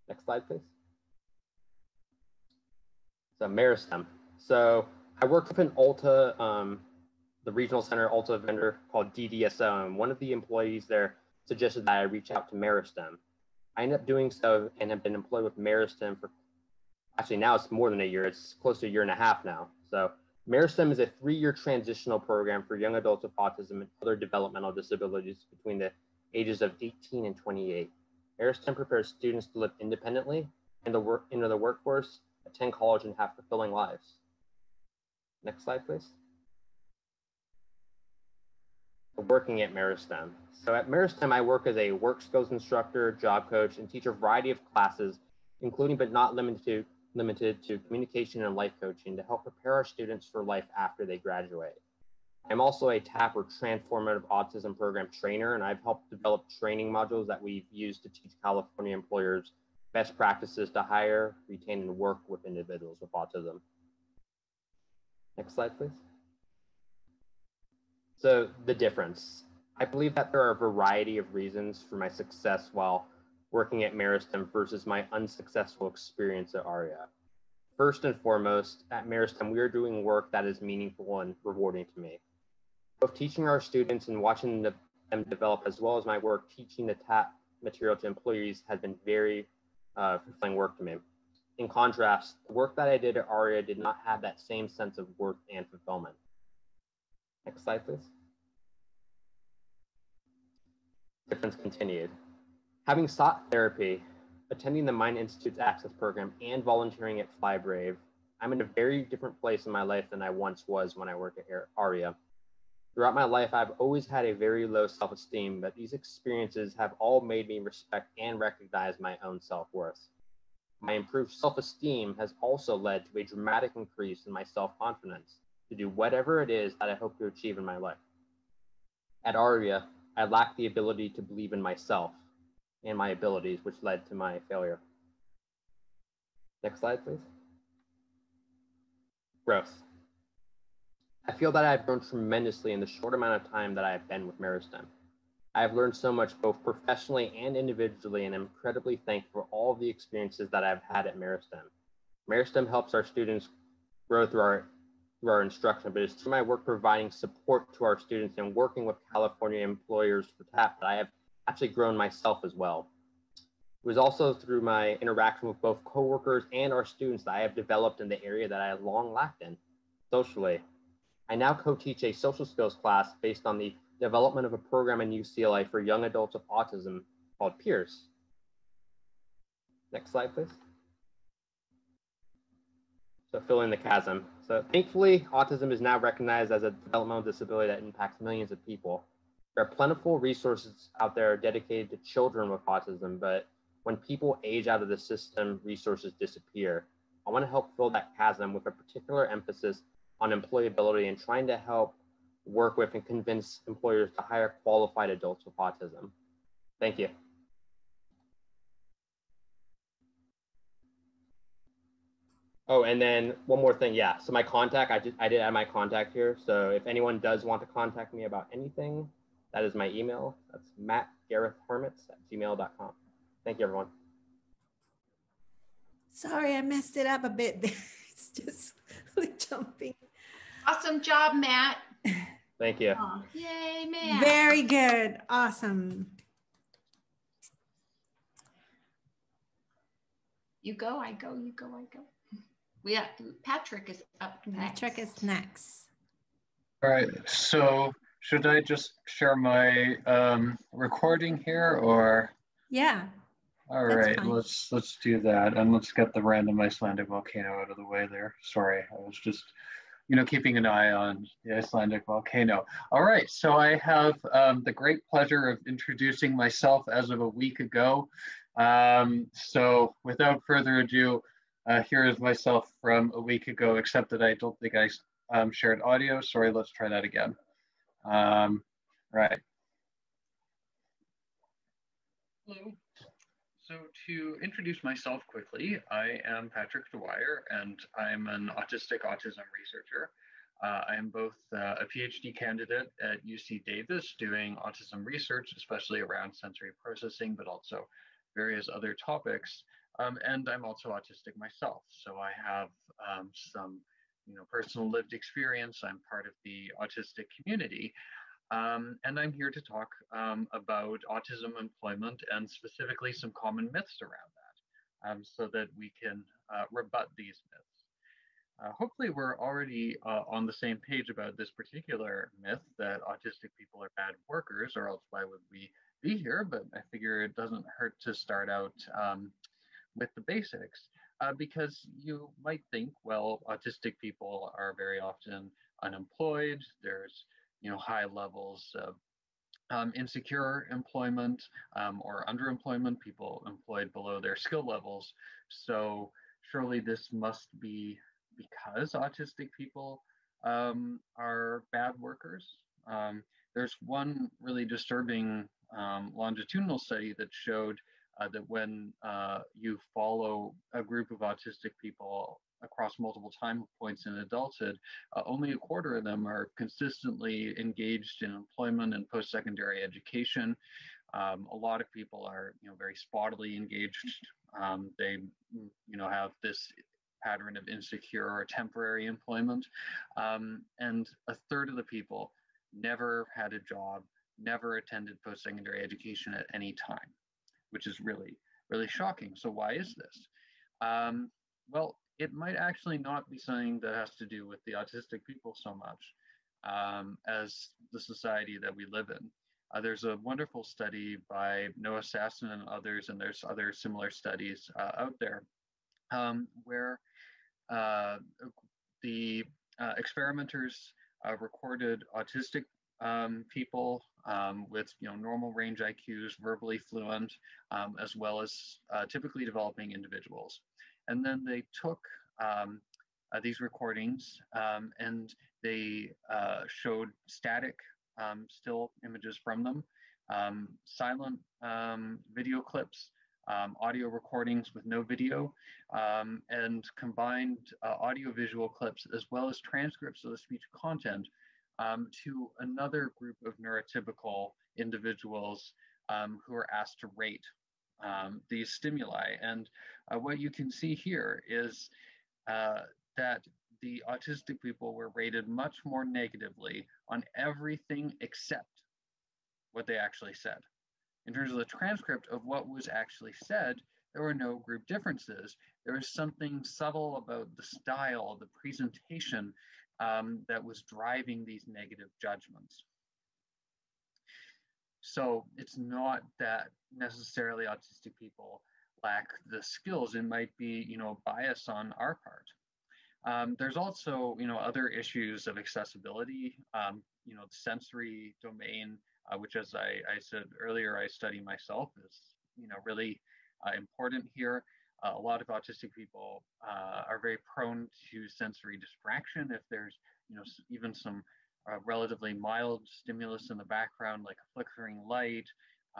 Next slide, please. So Meristem. So I worked with an Ulta, um, the regional center Ulta vendor called D D S O, and one of the employees there suggested that I reach out to Meristem. I ended up doing so and have been employed with Meristem for, actually now it's more than a year, it's close to a year and a half now. So Meristem is a three-year transitional program for young adults with autism and other developmental disabilities between the ages of eighteen and twenty-eight. Meristem prepares students to live independently and work, enter the workforce, attend college, and have fulfilling lives. Next slide, please. Working at Meristem. So at Meristem, I work as a work skills instructor, job coach, and teach a variety of classes, including but not limited to limited to communication and life coaching to help prepare our students for life after they graduate. I'm also a TAP, or Transformative Autism Program, trainer, and I've helped develop training modules that we've used to teach California employers best practices to hire, retain, and work with individuals with autism. Next slide, please. So the difference. I believe that there are a variety of reasons for my success while working at Meristem versus my unsuccessful experience at ARIA. First and foremost, at Meristem, we are doing work that is meaningful and rewarding to me. Both teaching our students and watching the, them develop, as well as my work teaching the TAP material to employees, has been very uh, fulfilling work to me. In contrast, the work that I did at ARIA did not have that same sense of worth and fulfillment. Next slide, please. Difference continued. Having sought therapy, attending the Mind Institute's Access Program, and volunteering at Fly Brave, I'm in a very different place in my life than I once was when I worked at ARIA. Throughout my life, I've always had a very low self-esteem, but these experiences have all made me respect and recognize my own self-worth. My improved self-esteem has also led to a dramatic increase in my self-confidence to do whatever it is that I hope to achieve in my life. At ARIA, I lacked the ability to believe in myself and my abilities, which led to my failure. Next slide, please. Growth. I feel that I've grown tremendously in the short amount of time that I've been with Meristem. I've learned so much both professionally and individually, and I'm incredibly thankful for all of the experiences that I've had at Meristem. Meristem helps our students grow through our, through our instruction, but it's through my work providing support to our students and working with California employers for that that I have actually grown myself as well. It was also through my interaction with both coworkers and our students that I have developed in the area that I have long lacked in, socially. I now co-teach a social skills class based on the development of a program in U C L A for young adults with autism called PEERS. Next slide, please. So filling the chasm. So thankfully, autism is now recognized as a developmental disability that impacts millions of people. There are plentiful resources out there dedicated to children with autism, but when people age out of the system, resources disappear. I want to help fill that chasm with a particular emphasis on employability and trying to help work with and convince employers to hire qualified adults with autism. Thank you. Oh, and then one more thing. Yeah, so my contact, I, just, I did add my contact here. So if anyone does want to contact me about anything, that is my email. That's matt gareth hermits at gmail dot com. Thank you, everyone. Sorry, I messed it up a bit there. It's just like jumping. Awesome job, Matt. Thank you. Oh, yay, Matt. Very good. Awesome. You go, I go, you go, I go. We have, Patrick is up next. Patrick is next. All right, so should I just share my um, recording here or? Yeah. All right, fine. let's let's do that. And let's get the random Icelandic volcano out of the way there. Sorry, I was just, you know, keeping an eye on the Icelandic volcano. All right, so I have um, the great pleasure of introducing myself as of a week ago. Um, so without further ado, uh, here is myself from a week ago, except that I don't think I um, shared audio. Sorry, let's try that again. Um, right. Hello. So to introduce myself quickly, I am Patrick Dwyer, and I'm an autistic autism researcher. Uh, I am both uh, a PhD candidate at U C Davis doing autism research, especially around sensory processing, but also various other topics. Um, and I'm also autistic myself. So I have um, some you know, personal lived experience. I'm part of the autistic community. Um, and I'm here to talk um, about autism employment and specifically some common myths around that um, so that we can uh, rebut these myths. Uh, hopefully we're already uh, on the same page about this particular myth that autistic people are bad workers, or else why would we be here? But I figure it doesn't hurt to start out um, with the basics uh, because you might think, well, autistic people are very often unemployed. There's you know, high levels of um, insecure employment um, or underemployment, people employed below their skill levels. So surely this must be because autistic people um, are bad workers. Um, there's one really disturbing um, longitudinal study that showed uh, that when uh, you follow a group of autistic people across multiple time points in adulthood, uh, only a quarter of them are consistently engaged in employment and post-secondary education. Um, a lot of people are, you know, very spottily engaged. Um, they, you know, have this pattern of insecure or temporary employment. Um, and a third of the people never had a job, never attended post-secondary education at any time, which is really, really shocking. So why is this? Um, well, it might actually not be something that has to do with the autistic people so much um, as the society that we live in. Uh, there's a wonderful study by Noah Sasson and others, and there's other similar studies uh, out there um, where uh, the uh, experimenters uh, recorded autistic um, people um, with you know normal range I Qs, verbally fluent, um, as well as uh, typically developing individuals. And then they took um, uh, these recordings um, and they uh, showed static um, still images from them, um, silent um, video clips, um, audio recordings with no video, um, and combined uh, audio-visual clips as well as transcripts of the speech content um, to another group of neurotypical individuals um, who are asked to rate um, these stimuli. And uh, what you can see here is uh, that the autistic people were rated much more negatively on everything except what they actually said. In terms of the transcript of what was actually said, there were no group differences. There was something subtle about the style, the presentation um, that was driving these negative judgments. So it's not that necessarily autistic people lack the skills. It might be, you know, bias on our part. Um, there's also, you know, other issues of accessibility, um, you know, the sensory domain, uh, which, as I, I said earlier, I study myself, is, you know, really uh, important here. Uh, a lot of autistic people uh, are very prone to sensory distraction. If there's, you know, even some uh, relatively mild stimulus in the background, like a flickering light,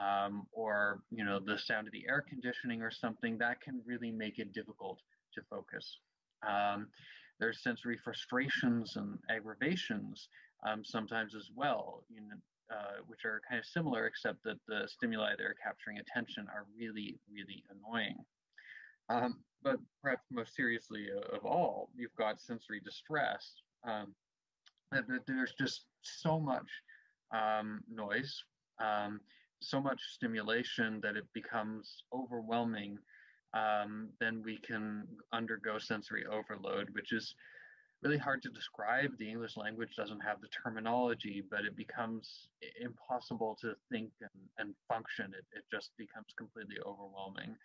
um, or, you know, the sound of the air conditioning or something, that can really make it difficult to focus. Um, there's sensory frustrations and aggravations um, sometimes as well, you know, uh, which are kind of similar, except that the stimuli that are capturing attention are really, really annoying. Um, but perhaps most seriously of all, you've got sensory distress. Um, there's just so much um, noise, um, so much stimulation that it becomes overwhelming. Um, then we can undergo sensory overload, which is really hard to describe. The English language doesn't have the terminology, but it becomes impossible to think and, and function. It, it just becomes completely overwhelming.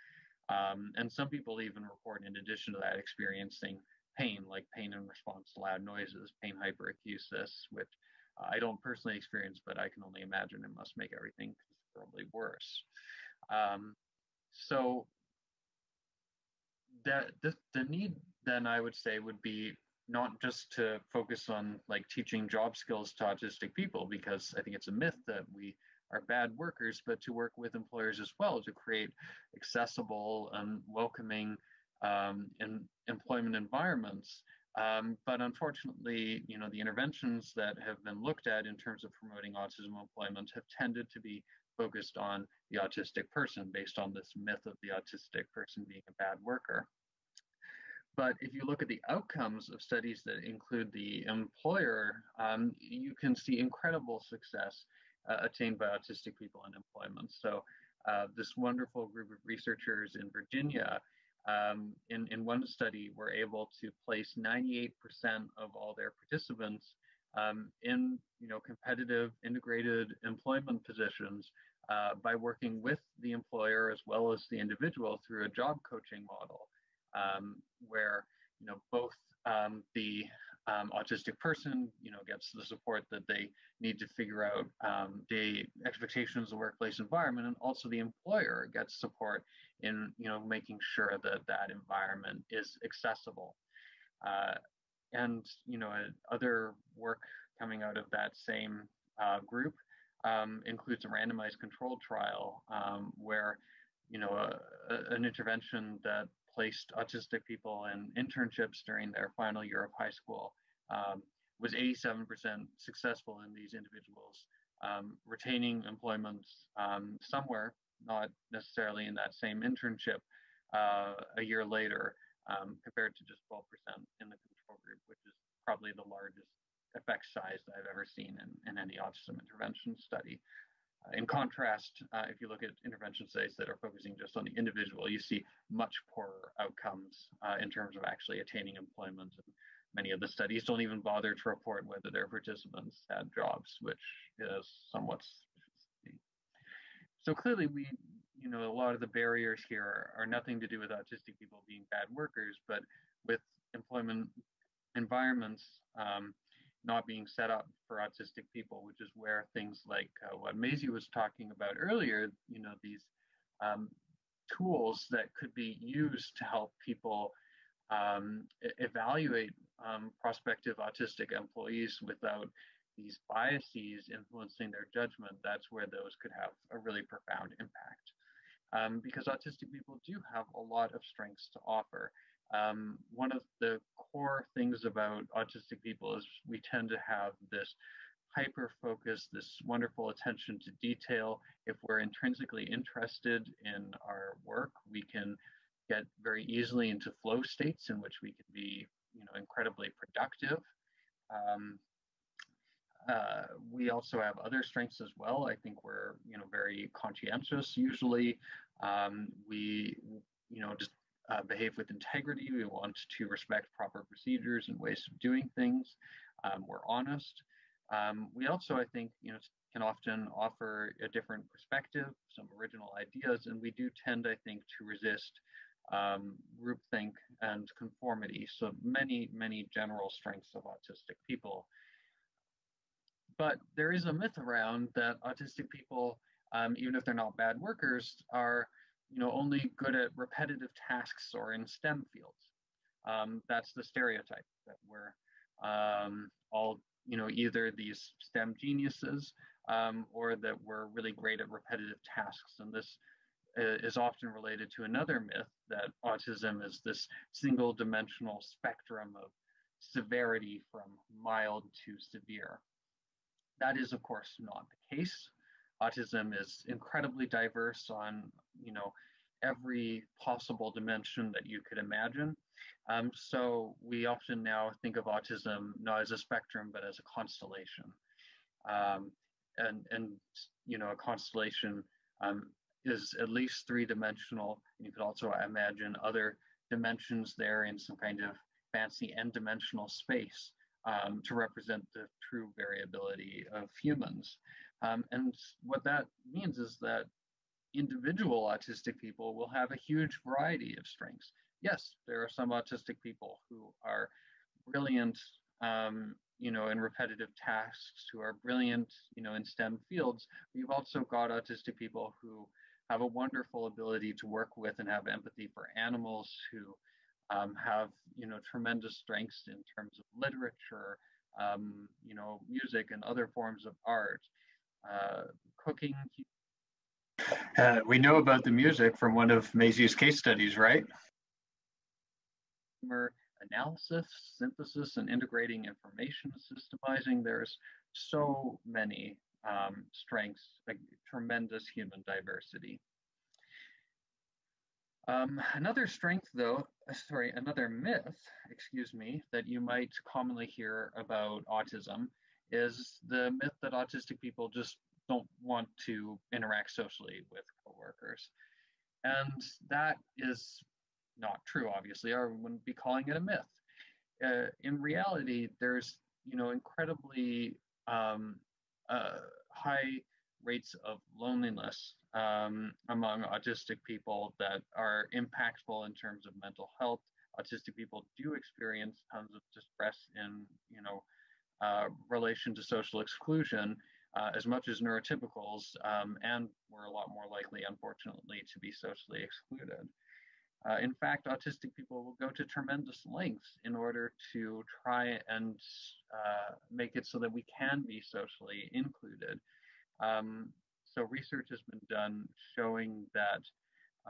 Um, and some people even report, in addition to that, experiencing pain, like pain in response to loud noises, pain hyperacusis, which I don't personally experience, but I can only imagine it must make everything considerably worse. Um, so. That the, the need then, I would say, would be not just to focus on like teaching job skills to autistic people, because I think it's a myth that we are bad workers, but to work with employers as well to create accessible and welcoming um, in employment environments. Um, but unfortunately, you know, the interventions that have been looked at in terms of promoting autism employment have tended to be focused on the autistic person, based on this myth of the autistic person being a bad worker. But if you look at the outcomes of studies that include the employer, um, you can see incredible success uh, attained by autistic people in employment. So uh, this wonderful group of researchers in Virginia, um, in, in one study, were able to place ninety-eight percent of all their participants Um, in you know competitive integrated employment positions uh, by working with the employer as well as the individual through a job coaching model, um, where you know both um, the um, autistic person you know gets the support that they need to figure out um, the expectations of the workplace environment, and also the employer gets support in you know making sure that that environment is accessible. Uh, And, you know, other work coming out of that same uh, group um, includes a randomized controlled trial um, where, you know, a, a, an intervention that placed autistic people in internships during their final year of high school um, was eighty-seven percent successful in these individuals um, retaining employment um, somewhere, not necessarily in that same internship uh, a year later, Um, compared to just twelve percent in the control group, which is probably the largest effect size that I've ever seen in, in any autism intervention study. Uh, in contrast, uh, if you look at intervention studies that are focusing just on the individual, you see much poorer outcomes uh, in terms of actually attaining employment. And many of the studies don't even bother to report whether their participants had jobs, which is somewhat suspicious. So clearly we You know, a lot of the barriers here are, are nothing to do with autistic people being bad workers, but with employment environments um, not being set up for autistic people, which is where things like uh, what Maisie was talking about earlier, you know, these um, tools that could be used to help people um, evaluate um, prospective autistic employees without these biases influencing their judgment, that's where those could have a really profound impact. Um, because autistic people do have a lot of strengths to offer. Um, one of the core things about autistic people is we tend to have this hyper-focus, this wonderful attention to detail. If we're intrinsically interested in our work, we can get very easily into flow states in which we can be, you know, incredibly productive. Um, uh, we also have other strengths as well. I think we're, you know, very conscientious usually. Um, we, you know, just uh, behave with integrity. We want to respect proper procedures and ways of doing things. Um, we're honest. Um, we also, I think, you know, can often offer a different perspective, some original ideas, and we do tend, I think, to resist um, groupthink and conformity. So many, many general strengths of autistic people. But there is a myth around that autistic people, um, even if they're not bad workers, are, you know, only good at repetitive tasks or in STEM fields. Um, that's the stereotype, that we're um, all, you know, either these STEM geniuses um, or that we're really great at repetitive tasks. And this is often related to another myth that autism is this single dimensional spectrum of severity from mild to severe. That is, of course, not the case. Autism is incredibly diverse on, you know, every possible dimension that you could imagine. Um, so we often now think of autism not as a spectrum, but as a constellation. Um, and, and, you know, a constellation um, is at least three-dimensional. You could also imagine other dimensions there in some kind of fancy n-dimensional space um, to represent the true variability of humans. Um, and what that means is that individual autistic people will have a huge variety of strengths. Yes, there are some autistic people who are brilliant, um, you know, in repetitive tasks, who are brilliant, you know, in STEM fields. We've also got autistic people who have a wonderful ability to work with and have empathy for animals, who um, have, you know, tremendous strengths in terms of literature, um, you know, music and other forms of art, uh, cooking. Uh, we know about the music from one of Maisie's case studies, right? Analysis, synthesis, and integrating information, systemizing. There's so many um, strengths, like tremendous human diversity. Um, another strength, though, sorry, another myth, excuse me, that you might commonly hear about autism is the myth that autistic people just don't want to interact socially with coworkers. And that is not true, obviously, or we wouldn't be calling it a myth. Uh, in reality, there's, you know, incredibly um, uh, high rates of loneliness um, among autistic people that are impactful in terms of mental health. Autistic people do experience tons of distress in, you know, uh, relation to social exclusion, uh, as much as neurotypicals, um, and we're a lot more likely, unfortunately, to be socially excluded. Uh, in fact, autistic people will go to tremendous lengths in order to try and uh, make it so that we can be socially included. Um, so research has been done showing that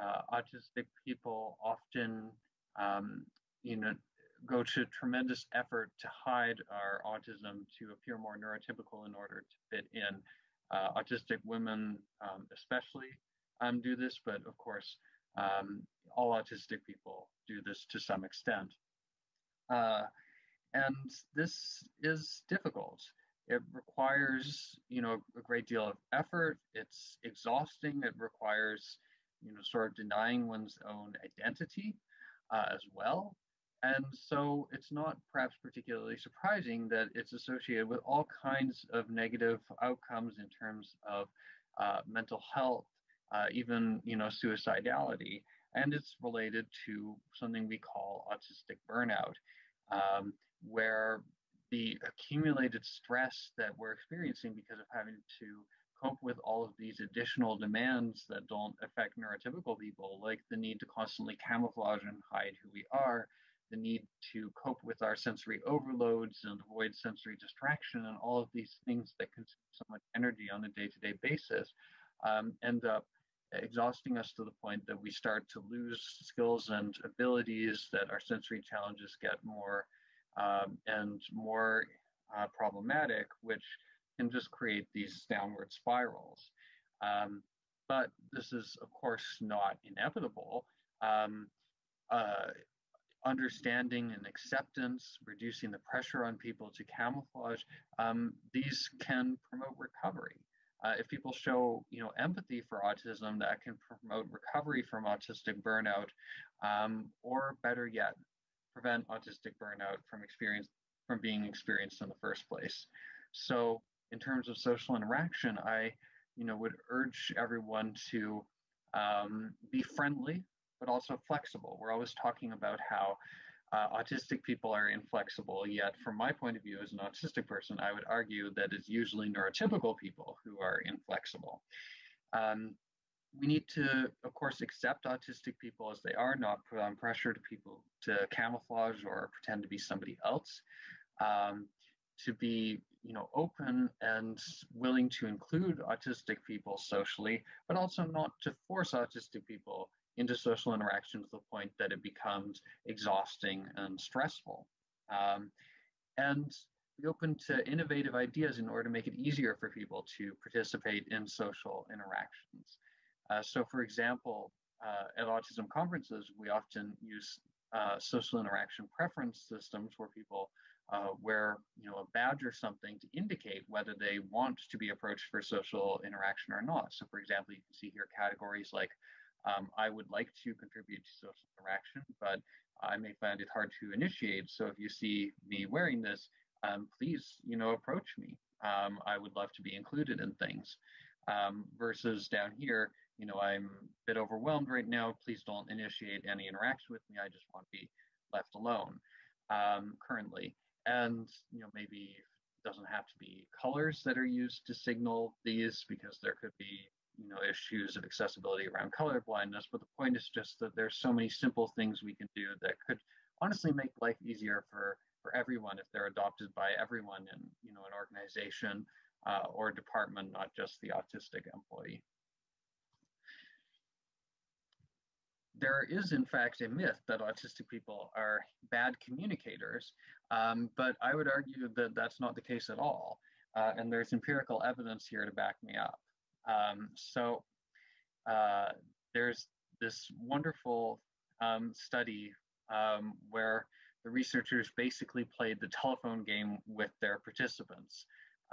uh, autistic people often, um, you know, go to tremendous effort to hide our autism, to appear more neurotypical in order to fit in. Uh, autistic women um, especially um, do this, but of course, Um, all autistic people do this to some extent. Uh, and this is difficult. It requires, you know, a great deal of effort. It's exhausting. It requires, you know, sort of denying one's own identity uh, as well. And so it's not perhaps particularly surprising that it's associated with all kinds of negative outcomes in terms of uh, mental health, Uh, even, you know, suicidality, and it's related to something we call autistic burnout, um, where the accumulated stress that we're experiencing because of having to cope with all of these additional demands that don't affect neurotypical people, like the need to constantly camouflage and hide who we are, the need to cope with our sensory overloads and avoid sensory distraction, and all of these things that consume so much energy on a day-to-day basis, um, end up exhausting us to the point that we start to lose skills and abilities, that our sensory challenges get more um, and more uh, problematic, which can just create these downward spirals. Um, but this is, of course, not inevitable. Um, uh, understanding and acceptance, reducing the pressure on people to camouflage, um, these can promote recovery. Uh, if people show, you know, empathy for autism, that can promote recovery from autistic burnout, um, or better yet, prevent autistic burnout from experience from being experienced in the first place. So in terms of social interaction, I, you know, would urge everyone to um, be friendly, but also flexible. We're always talking about how uh, autistic people are inflexible, yet from my point of view as an autistic person, I would argue that it's usually neurotypical people who are inflexible. Um, we need to, of course, accept autistic people as they are, not put on pressure to people to camouflage or pretend to be somebody else, um, to be, you know, open and willing to include autistic people socially, but also not to force autistic people into social interaction to the point that it becomes exhausting and stressful. Um, and be open to innovative ideas in order to make it easier for people to participate in social interactions. Uh, so for example, uh, at autism conferences, we often use uh, social interaction preference systems where people uh, wear, you know, a badge or something to indicate whether they want to be approached for social interaction or not. So for example, you can see here categories like Um, I would like to contribute to social interaction, but I may find it hard to initiate. So if you see me wearing this, um, please, you know, approach me. Um, I would love to be included in things. Um, versus down here, you know, I'm a bit overwhelmed right now. Please don't initiate any interaction with me. I just want to be left alone um, currently. And, you know, maybe it doesn't have to be colors that are used to signal these, because there could be, you know, issues of accessibility around color blindness, but the point is just that there's so many simple things we can do that could honestly make life easier for for everyone if they're adopted by everyone in, you know, an organization uh, or a department, not just the autistic employee. There is, in fact, a myth that autistic people are bad communicators, um, but I would argue that that's not the case at all, uh, and there's empirical evidence here to back me up. Um, so uh, there's this wonderful um, study um, where the researchers basically played the telephone game with their participants.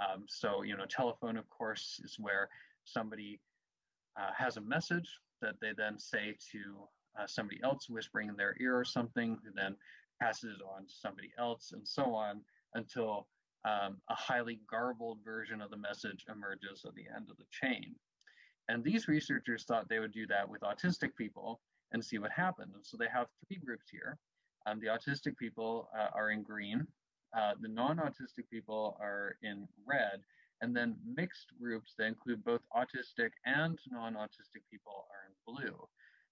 Um, so, you know, telephone, of course, is where somebody uh, has a message that they then say to uh, somebody else, whispering in their ear or something, who then passes it on to somebody else, and so on until Um, a highly garbled version of the message emerges at the end of the chain. And these researchers thought they would do that with autistic people and see what happened. And so they have three groups here. Um, the autistic people uh, are in green, uh, the non-autistic people are in red, and then mixed groups that include both autistic and non-autistic people are in blue.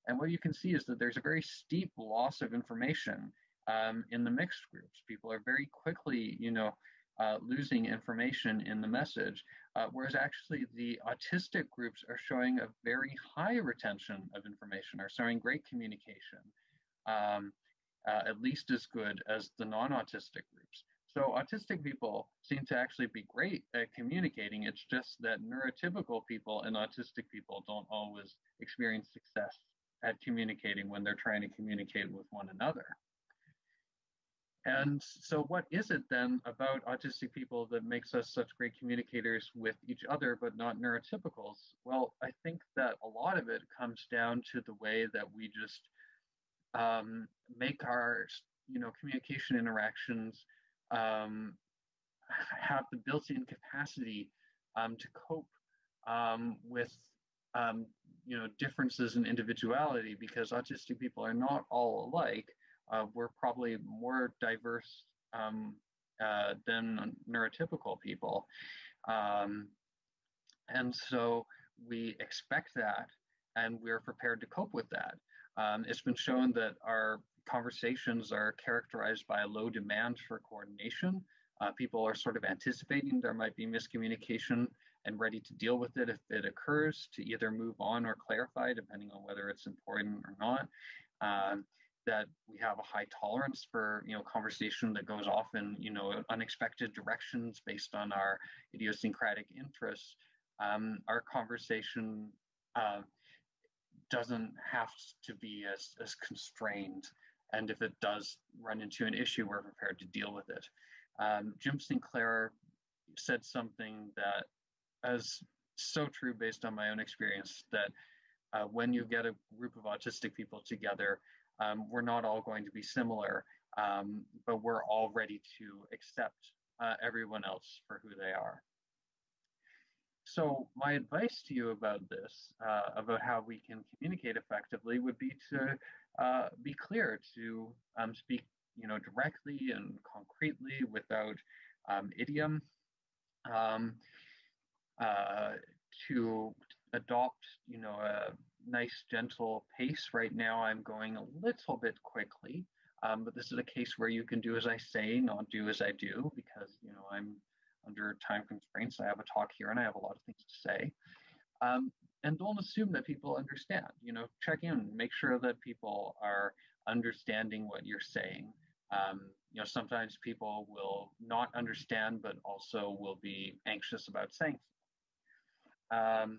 And what you can see is that there's a very steep loss of information um, in the mixed groups. People are very quickly, you know, Uh, losing information in the message, uh, whereas actually the autistic groups are showing a very high retention of information, are showing great communication, um, uh, at least as good as the non-autistic groups. So autistic people seem to actually be great at communicating. It's just that neurotypical people and autistic people don't always experience success at communicating when they're trying to communicate with one another. And so what is it then about autistic people that makes us such great communicators with each other, but not neurotypicals? Well, I think that a lot of it comes down to the way that we just um, make our, you know, communication interactions um, have the built-in capacity um, to cope um, with, um, you know, differences in individuality, because autistic people are not all alike. Uh, we're probably more diverse um, uh, than neurotypical people. Um, and so we expect that, and we're prepared to cope with that. Um, it's been shown that our conversations are characterized by a low demand for coordination. Uh, people are sort of anticipating there might be miscommunication and ready to deal with it if it occurs, to either move on or clarify, depending on whether it's important or not. Um, that we have a high tolerance for, you know, conversation that goes off in, you know, unexpected directions based on our idiosyncratic interests. Um, our conversation uh, doesn't have to be as, as constrained. And if it does run into an issue, we're prepared to deal with it. Um, Jim Sinclair said something that is so true based on my own experience, that uh, when you get a group of autistic people together, um, we're not all going to be similar, um, but we're all ready to accept uh, everyone else for who they are. So my advice to you about this, uh, about how we can communicate effectively, would be to uh, be clear, to um, speak, you know, directly and concretely without um, idiom, um, uh, to adopt, you know, a nice, gentle pace. Right now, I'm going a little bit quickly, um, but this is a case where you can do as I say, not do as I do, because, you know, I'm under time constraints. I have a talk here and I have a lot of things to say. Um, and don't assume that people understand, you know, check in, make sure that people are understanding what you're saying. Um, you know, sometimes people will not understand, but also will be anxious about saying. Um,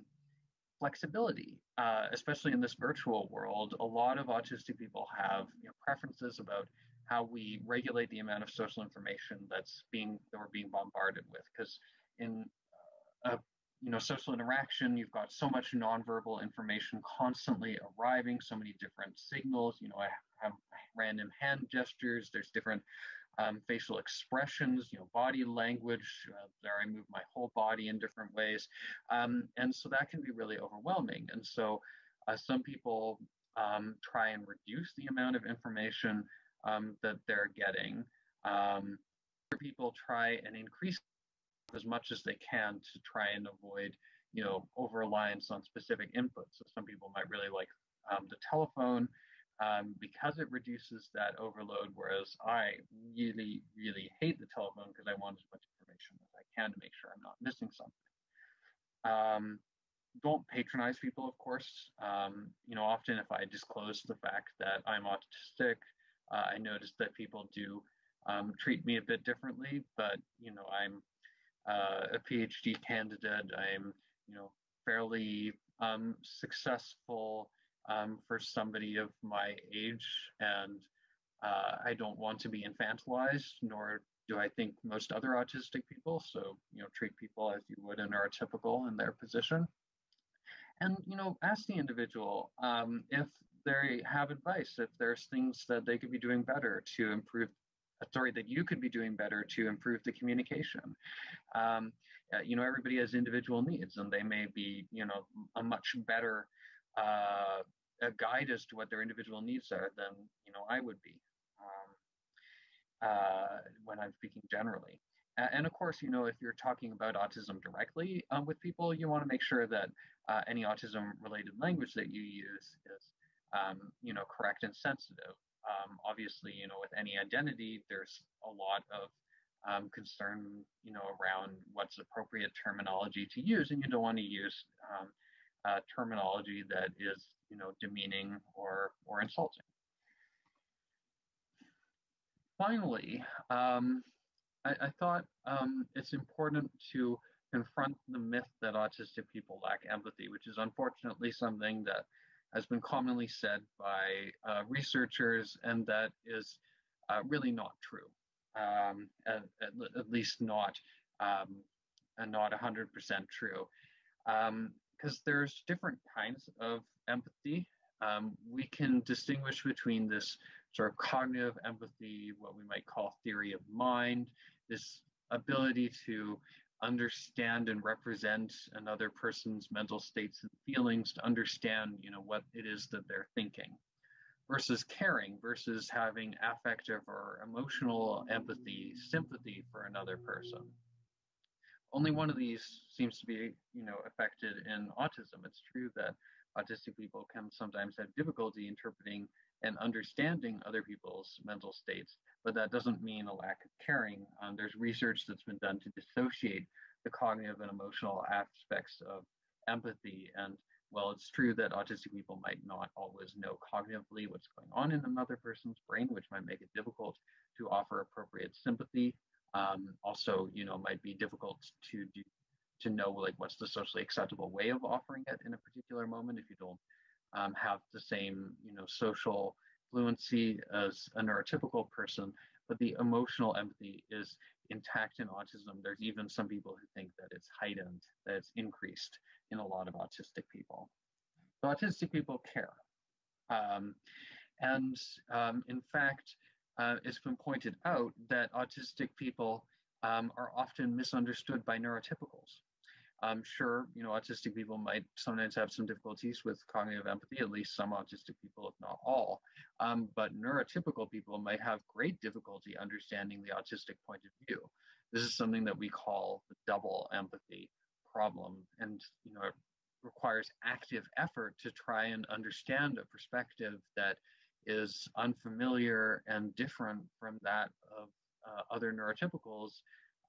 flexibility, uh, especially in this virtual world, a lot of autistic people have, you know, preferences about how we regulate the amount of social information that's being that we're being bombarded with, because in uh, a you know social interaction, you've got so much nonverbal information constantly arriving, so many different signals. You know, I have random hand gestures. There's different um, facial expressions. You know, body language. Uh, there, I move my whole body in different ways, um, and so that can be really overwhelming. And so, uh, some people um, try and reduce the amount of information Um, that they're getting. Um, other people try and increase as much as they can to try and avoid, you know, over-reliance on specific inputs. So some people might really like um, the telephone um, because it reduces that overload, whereas I really, really hate the telephone because I want as much information as I can to make sure I'm not missing something. Um, Don't patronize people, of course. Um, you know, often if I disclose the fact that I'm autistic, Uh, I noticed that people do um, treat me a bit differently, but, you know, I'm uh, a PhD candidate. I'm, you know, fairly um, successful um, for somebody of my age, and uh, I don't want to be infantilized, nor do I think most other autistic people. So, you know, treat people as you would an neurotypical in their position. And, you know, ask the individual um, if they have advice, if there's things that they could be doing better to improve, sorry, that you could be doing better to improve the communication. Um, uh, you know, everybody has individual needs, and they may be, you know, a much better uh, a guide as to what their individual needs are than, you know, I would be um, uh, when I'm speaking generally. And of course, you know, if you're talking about autism directly um, with people, you want to make sure that uh, any autism-related language that you use is, um, you know, correct and sensitive. Um, obviously, you know, with any identity, there's a lot of um, concern, you know, around what's appropriate terminology to use, and you don't want to use um, uh, terminology that is, you know, demeaning or, or insulting. Finally, um, I thought um, it's important to confront the myth that autistic people lack empathy, which is unfortunately something that has been commonly said by uh, researchers, and that is uh, really not true, um, at, at, at least not um, and not one hundred percent true, because um, there's different kinds of empathy. Um, we can distinguish between this sort of cognitive empathy, what we might call theory of mind, this ability to understand and represent another person's mental states and feelings, to understand, you know, what it is that they're thinking, versus caring, versus having affective or emotional empathy, sympathy for another person. Only one of these seems to be, you know, affected in autism. It's true that autistic people can sometimes have difficulty interpreting and understanding other people's mental states, but that doesn't mean a lack of caring. Um, there's research that's been done to dissociate the cognitive and emotional aspects of empathy, and well, it's true that autistic people might not always know cognitively what's going on in another person's brain, which might make it difficult to offer appropriate sympathy. Um, also, you know, might be difficult to do, to know like what's the socially acceptable way of offering it in a particular moment if you don't um, have the same, you know, social fluency as a neurotypical person. But the emotional empathy is intact in autism. There's even some people who think that it's heightened, that it's increased in a lot of autistic people. So autistic people care. Um, and um, in fact, uh, it's been pointed out that autistic people um, are often misunderstood by neurotypicals. Um, sure, you know, autistic people might sometimes have some difficulties with cognitive empathy, at least some autistic people, if not all, um, but neurotypical people might have great difficulty understanding the autistic point of view. This is something that we call the double empathy problem, and, you know, it requires active effort to try and understand a perspective that is unfamiliar and different from that of uh, other neurotypicals,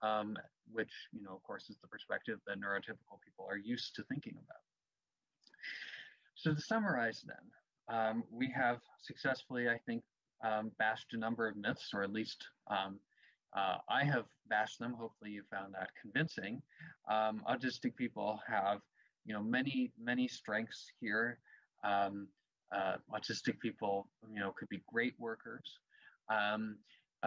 Um, which, you know, of course, is the perspective that neurotypical people are used to thinking about. So to summarize then, um, we have successfully, I think, um, bashed a number of myths, or at least um, uh, I have bashed them. Hopefully you found that convincing. Um, autistic people have, you know, many, many strengths here. Um, uh, autistic people, you know, could be great workers. Um,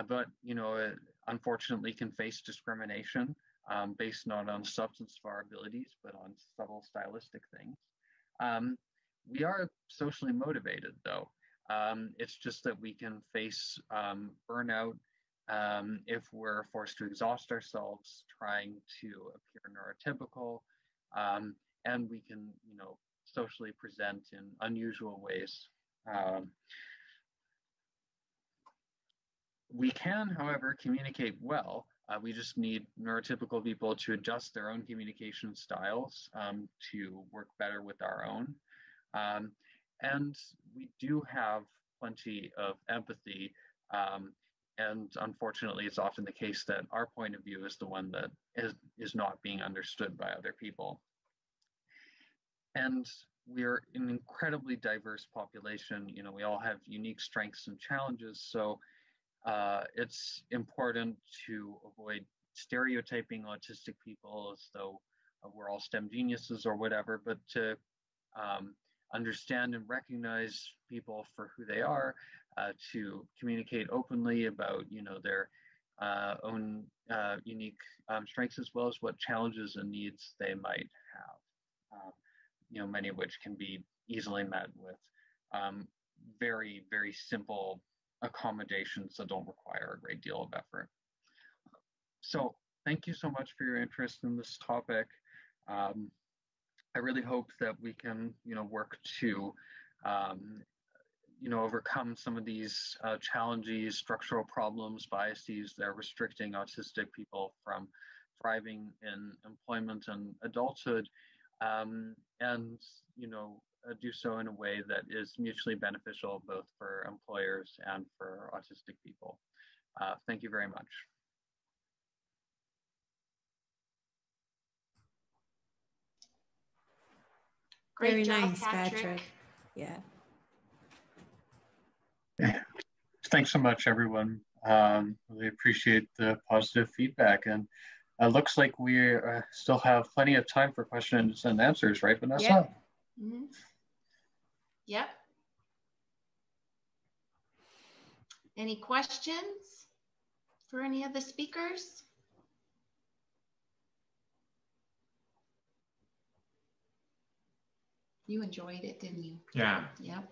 But, you know, it unfortunately can face discrimination um, based not on substance of our abilities, but on subtle stylistic things. Um, we are socially motivated, though. Um, it's just that we can face um, burnout um, if we're forced to exhaust ourselves trying to appear neurotypical. Um, and we can, you know, socially present in unusual ways. Um, We can, however, communicate well. Uh, we just need neurotypical people to adjust their own communication styles um, to work better with our own. Um, and we do have plenty of empathy. Um, and unfortunately, it's often the case that our point of view is the one that is, is not being understood by other people. And we're an incredibly diverse population. You know, we all have unique strengths and challenges. So Uh, it's important to avoid stereotyping autistic people as though we're all STEM geniuses or whatever, but to um, understand and recognize people for who they are, uh, to communicate openly about, you know, their uh, own uh, unique um, strengths, as well as what challenges and needs they might have, um, you know, many of which can be easily met with um, very, very simple accommodations that don't require a great deal of effort. So thank you so much for your interest in this topic. Um, I really hope that we can, you know, work to, um, you know, overcome some of these uh, challenges, structural problems, biases that are restricting autistic people from thriving in employment and adulthood, um, and, you know, do so in a way that is mutually beneficial both for employers and for autistic people. Uh, thank you very much. Great very job, nice, Patrick. Patrick. Yeah. yeah. Thanks so much, everyone. Um, really appreciate the positive feedback, and it uh, looks like we uh, still have plenty of time for questions and answers, right, Vanessa? Yeah. Mm-hmm. Yep. Any questions for any of the speakers? You enjoyed it, didn't you? Yeah. Yep. yeah,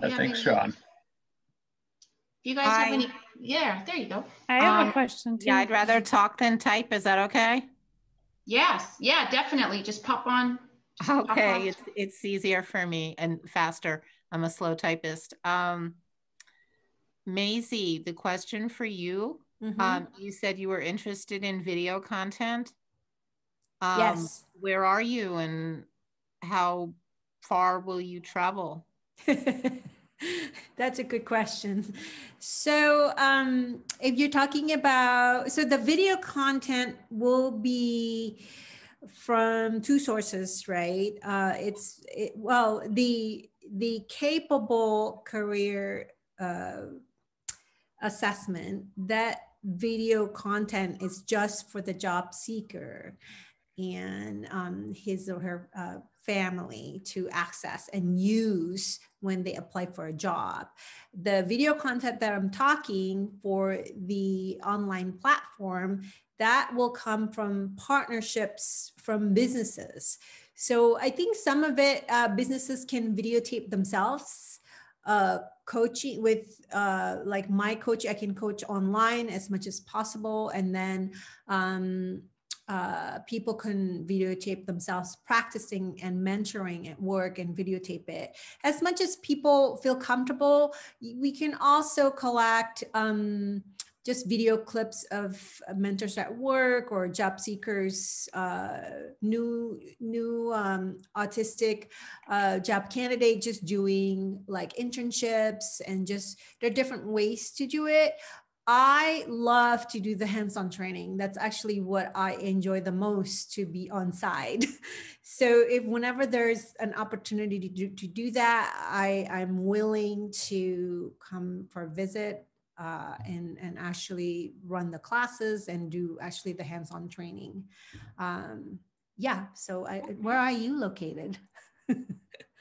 thanks, any, John. If you guys I, have any, yeah, there you go. I have um, a question too. Yeah, I'd rather talk than type. Is that okay? Yes. Yeah, definitely. Just pop on. Just okay. Pop on. It's, it's easier for me and faster. I'm a slow typist. Um, Maisie, the question for you, mm-hmm. um, you said you were interested in video content. Um, yes. Where are you and how far will you travel? That's a good question. So um, if you're talking about, so the video content will be from two sources, right? Uh, it's, it, well, the, the Capable Career uh, Assessment, that video content is just for the job seeker and um, his or her uh, family to access and use when they apply for a job. The video content that I'm talking for the online platform, that will come from partnerships from businesses. So I think some of it, uh, businesses can videotape themselves. Uh, coaching with uh, like my coach, I can coach online as much as possible. And then um, uh, people can videotape themselves practicing and mentoring at work and videotape it. As much as people feel comfortable, we can also collect um, just video clips of mentors at work or job seekers, uh, new new um, autistic uh, job candidate just doing like internships, and just there are different ways to do it. I love to do the hands-on training. That's actually what I enjoy the most, to be on side. So if whenever there's an opportunity to do, to do that, I, I'm willing to come for a visit. Uh, and, and actually run the classes and do actually the hands-on training. Um, yeah, so I, where are you located?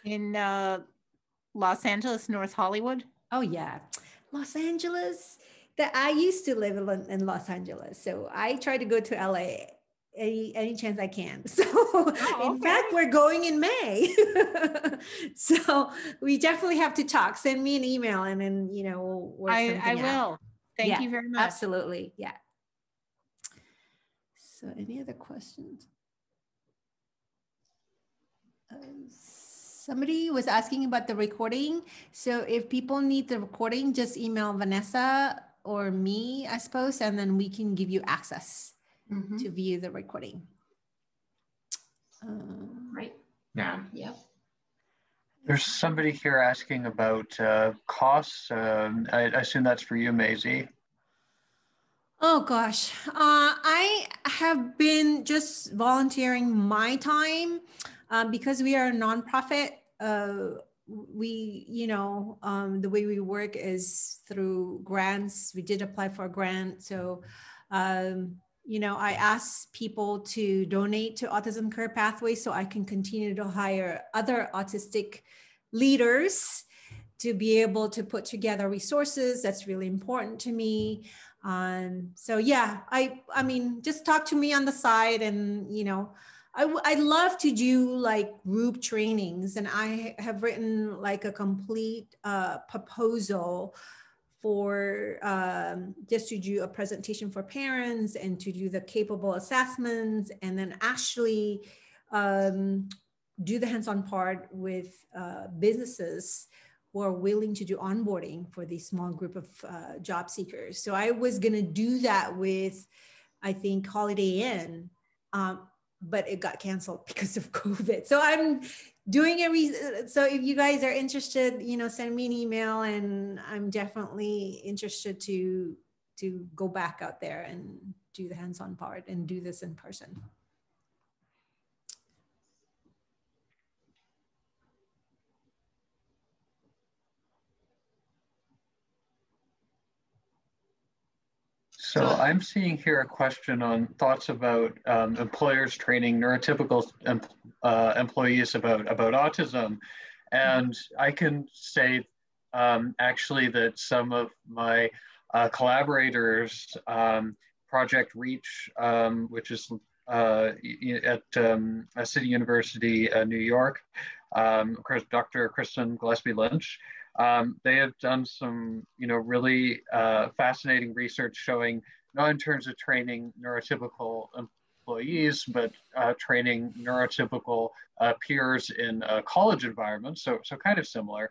In uh, Los Angeles, North Hollywood. Oh yeah, Los Angeles. That I used to live in, in Los Angeles. So I try to go to L A any, any chance I can. So oh, in okay. fact, we're going in May. So we definitely have to talk. Send me an email, and then, you know, we'll work I, I will. Out. Thank yeah, you very much. Absolutely. Yeah. So any other questions? Uh, somebody was asking about the recording. So if people need the recording, just email Vanessa or me, I suppose, and then we can give you access mm-hmm. to view the recording. Um, right. Yeah. Yep. There's somebody here asking about uh, costs. Um, I, I assume that's for you, Maisie. Oh gosh, uh, I have been just volunteering my time uh, because we are a nonprofit. Uh, we, you know, um, the way we work is through grants. We did apply for a grant, so. Um, You know, I ask people to donate to Autism Career Pathways so I can continue to hire other autistic leaders to be able to put together resources. That's really important to me. Um, so yeah, I I mean, just talk to me on the side, and you know, I I love to do like group trainings, and I have written like a complete uh, proposal for um, just to do a presentation for parents and to do the capable assessments, and then actually um, do the hands-on part with uh, businesses who are willing to do onboarding for the small group of uh, job seekers. So I was gonna do that with, I think, Holiday Inn, um, but it got canceled because of COVID. So I'm doing a, so if you guys are interested, you know, send me an email, and I'm definitely interested to, to go back out there and do the hands-on part and do this in person. So I'm seeing here a question on thoughts about um, employers training neurotypical em uh, employees about, about autism. And mm-hmm. I can say um, actually that some of my uh, collaborators, um, Project Reach, um, which is uh, at um, City University, uh, New York, um, Doctor Kristen Gillespie-Lynch, Um, they have done some, you know, really uh, fascinating research showing not in terms of training neurotypical employees, but uh, training neurotypical uh, peers in a college environment, so, so kind of similar,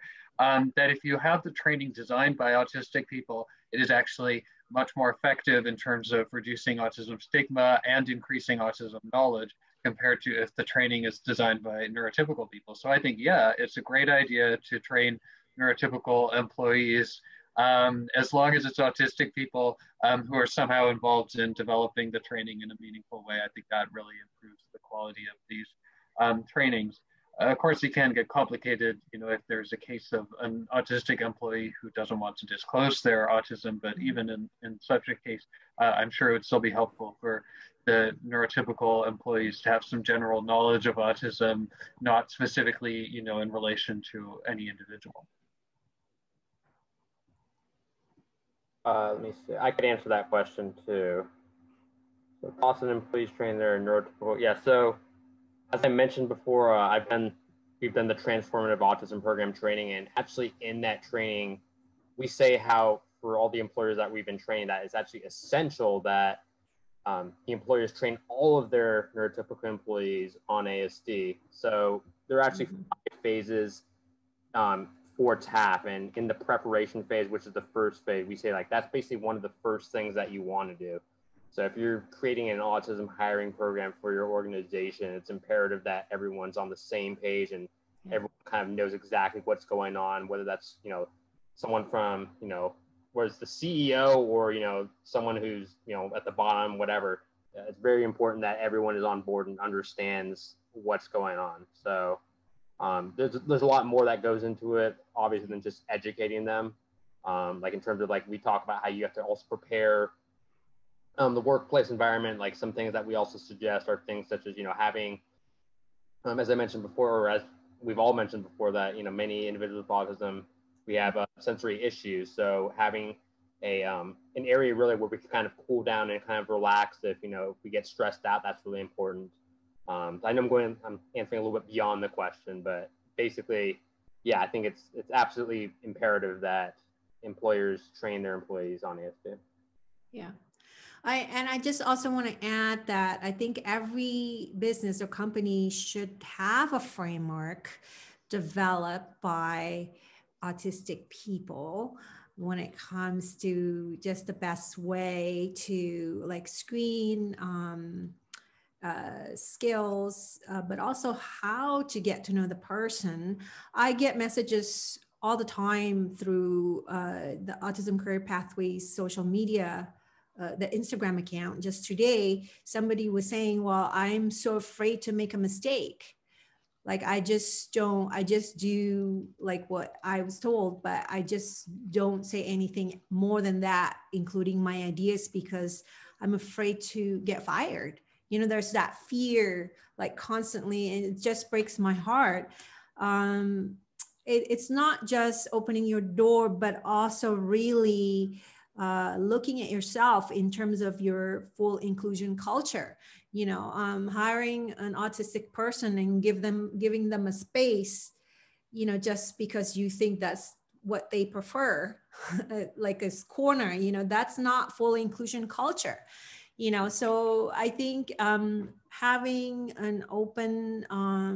um, that if you have the training designed by autistic people, it is actually much more effective in terms of reducing autism stigma and increasing autism knowledge compared to if the training is designed by neurotypical people. So I think, yeah, it's a great idea to train neurotypical employees, um, as long as it's autistic people um, who are somehow involved in developing the training in a meaningful way. I think that really improves the quality quality of these um, trainings. Uh, of course, it can get complicated, you know, if there's a case of an autistic employee who doesn't want to disclose their autism, but even in, in such a case, uh, I'm sure it would still be helpful for the neurotypical employees to have some general knowledge of autism, not specifically, you know, in relation to any individual. Uh, let me see, I could answer that question too. So Boston employees train their neurotypical, yeah, so as I mentioned before, uh, I've done, we've done the Transformative Autism Program training, and actually in that training, we say how for all the employers that we've been training, that it's actually essential that um, the employers train all of their neurotypical employees on A S D. So there are actually five phases um, for T A P, and in the preparation phase, which is the first phase, we say like that's basically one of the first things that you want to do. So if you're creating an autism hiring program for your organization, it's imperative that everyone's on the same page and everyone kind of knows exactly what's going on, whether that's, you know, someone from, you know, whether it's the C E O or, you know, someone who's, you know, at the bottom, whatever. It's very important that everyone is on board and understands what's going on. So um, there's, there's a lot more that goes into it, obviously, than just educating them. Um, like in terms of like, we talk about how you have to also prepare Um, the workplace environment. Like some things that we also suggest are things such as, you know, having, um, as I mentioned before, or as we've all mentioned before, that, you know, many individuals with autism, we have uh, sensory issues. So having a, um, an area really where we can kind of cool down and kind of relax if, you know, if we get stressed out, that's really important. Um, I know I'm going, I'm answering a little bit beyond the question, but basically, yeah, I think it's, it's absolutely imperative that employers train their employees on A S D. Yeah. I, and I just also want to add that I think every business or company should have a framework developed by autistic people when it comes to just the best way to like screen um, uh, skills, uh, but also how to get to know the person. I get messages all the time through uh, the Autism Career Pathways social media. Uh, the Instagram account. Just today, somebody was saying, well, I'm so afraid to make a mistake. Like, I just don't, I just do like what I was told, but I just don't say anything more than that, including my ideas, because I'm afraid to get fired. You know, there's that fear, like constantly, and it just breaks my heart. Um, it, it's not just opening your door, but also really Uh, looking at yourself in terms of your full inclusion culture, you know, um, hiring an autistic person and give them, giving them a space, you know, just because you think that's what they prefer, like a corner, you know, that's not full inclusion culture, you know. So I think um, having an open um,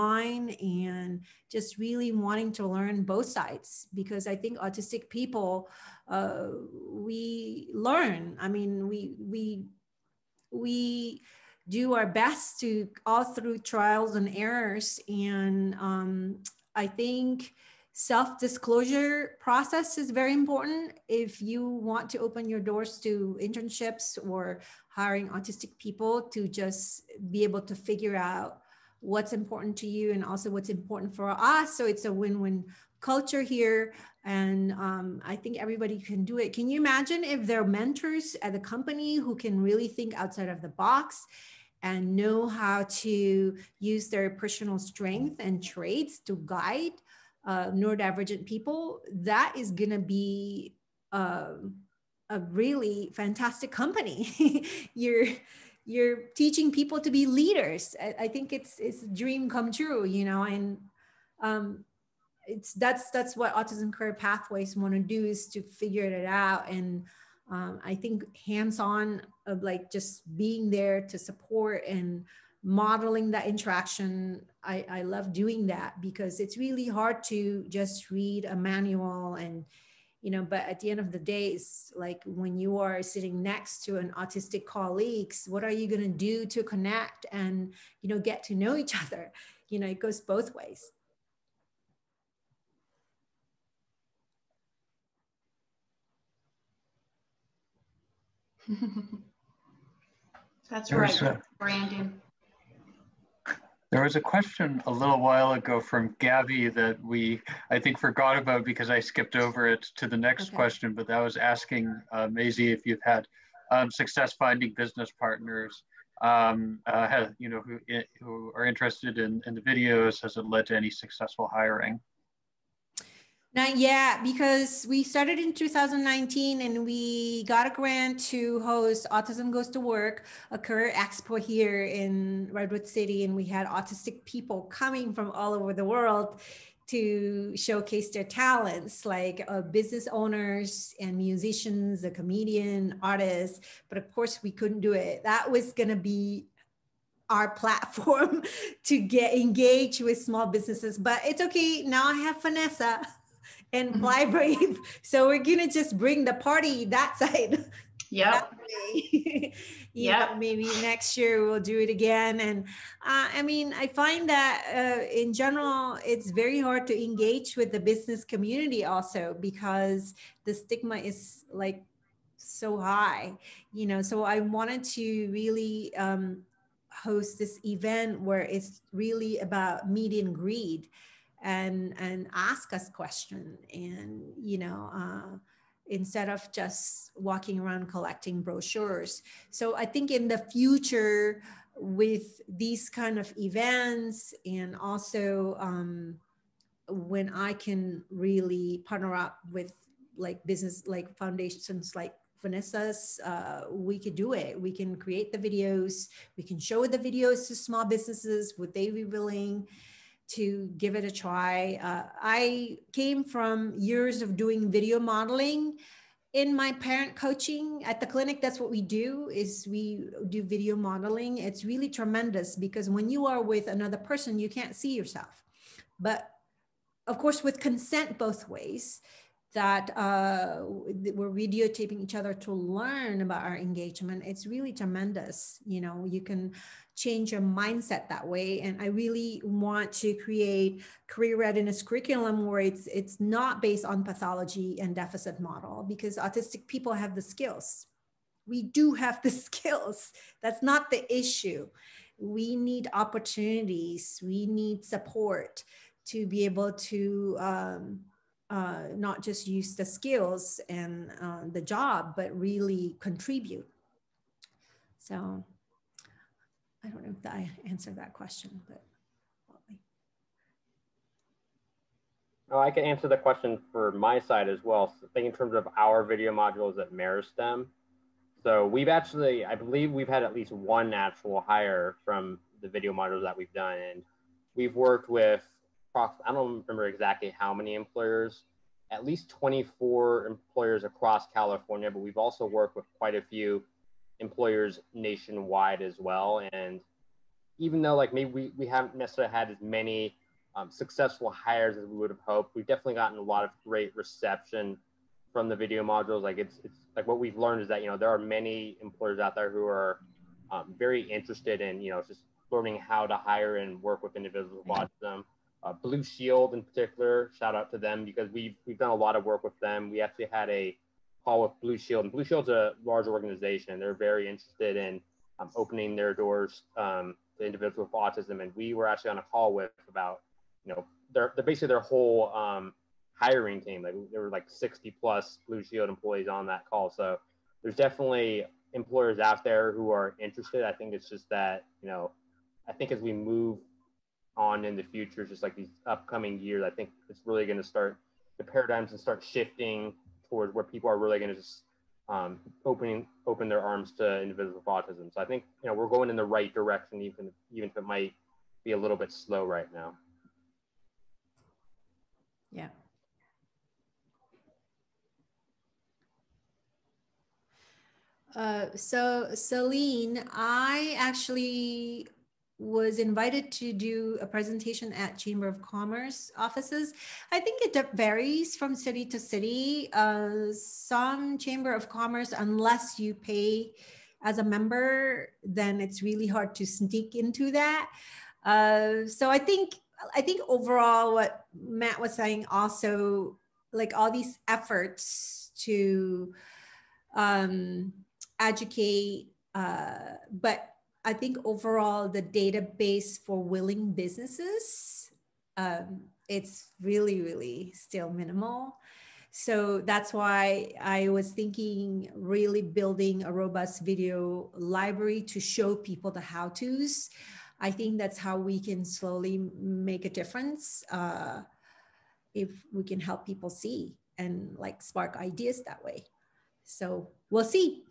mind and just really wanting to learn both sides, because I think autistic people, uh, we learn. I mean, we, we, we do our best to all through trials and errors. And um, I think self-disclosure process is very important. If you want to open your doors to internships or hiring autistic people, to just be able to figure out what's important to you and also what's important for us. So it's a win-win culture here. And um, I think everybody can do it. Can you imagine if there are mentors at the company who can really think outside of the box and know how to use their personal strength and traits to guide uh, neurodivergent people? That is gonna be uh, a really fantastic company. You're You're teaching people to be leaders. I, I think it's it's a dream come true, you know. And um, it's that's that's what Autism Career Pathways want to do, is to figure it out. And um, I think hands-on of like just being there to support and modeling that interaction. I, I love doing that, because it's really hard to just read a manual and, you know, but at the end of the day, it's like when you are sitting next to an autistic colleagues, what are you going to do to connect and, you know, get to know each other? You know, it goes both ways. That's right, Brandon. There was a question a little while ago from Gabby that we, I think, forgot about because I skipped over it to the next okay. question, but that was asking uh, Maisie if you've had um, success finding business partners, um, uh, have, you know, who, who are interested in, in the videos. Has it led to any successful hiring? Not yet, because we started in two thousand nineteen and we got a grant to host Autism Goes to Work, a career expo here in Redwood City. And we had autistic people coming from all over the world to showcase their talents, like uh, business owners and musicians, a comedian, artists. But of course, we couldn't do it. That was going to be our platform to get engaged with small businesses. But it's okay. Now I have Vanessa and Fly Brave. So we're gonna just bring the party that side. Yeah. Yeah. Maybe next year we'll do it again. And uh, I mean, I find that uh, in general, it's very hard to engage with the business community also because the stigma is like so high, you know. So I wanted to really um, host this event where it's really about meet and greet. And, and ask us questions, and, you know, uh, instead of just walking around collecting brochures. So I think in the future with these kind of events, and also um, when I can really partner up with like business, like foundations like Vanessa's, uh, we could do it. We can create the videos. We can show the videos to small businesses. Would they be willing to give it a try? Uh, I came from years of doing video modeling in my parent coaching at the clinic. That's what we do, is we do video modeling. It's really tremendous because when you are with another person, you can't see yourself. But of course, with consent both ways, that uh, we're videotaping each other to learn about our engagement. It's really tremendous. You know, you can change your mindset that way. And I really want to create career readiness curriculum where it's, it's not based on pathology and deficit model, because autistic people have the skills. We do have the skills. That's not the issue. We need opportunities. We need support to be able to, um, Uh, not just use the skills and uh, the job, but really contribute. So I don't know if I answered that question, but. No, I can answer the question for my side as well. So think in terms of our video modules at Meristem. So we've actually, I believe we've had at least one actual hire from the video modules that we've done. And we've worked with, I don't remember exactly how many employers, at least twenty-four employers across California, but we've also worked with quite a few employers nationwide as well. And even though like maybe we, we haven't necessarily had as many um, successful hires as we would have hoped, we've definitely gotten a lot of great reception from the video modules. Like it's, it's like what we've learned is that, you know, there are many employers out there who are um, very interested in, you know, just learning how to hire and work with individuals with autism. Uh, Blue Shield in particular, shout out to them because we've, we've done a lot of work with them. We actually had a call with Blue Shield, and Blue Shield's a large organization. They're very interested in um, opening their doors um, to individuals with autism. And we were actually on a call with about, you know, they're, they're basically their whole um, hiring team. Like there were like sixty plus Blue Shield employees on that call. So there's definitely employers out there who are interested. I think it's just that, you know, I think as we move on in the future, just like these upcoming years, I think it's really going to start, the paradigms and start shifting towards where people are really going to just um, opening open their arms to individuals with autism. So I think, you know, we're going in the right direction, even even if it might be a little bit slow right now. Yeah. Uh, so Celine, I actually was invited to do a presentation at Chamber of Commerce offices. I think it varies from city to city. Uh, some Chamber of Commerce, unless you pay as a member, then it's really hard to sneak into that. Uh, so I think, I think overall what Matt was saying also, like all these efforts to um, educate, uh, but I think overall the database for willing businesses, um, it's really, really still minimal. So that's why I was thinking really building a robust video library to show people the how-tos. I think that's how we can slowly make a difference, uh, if we can help people see and like spark ideas that way. So we'll see.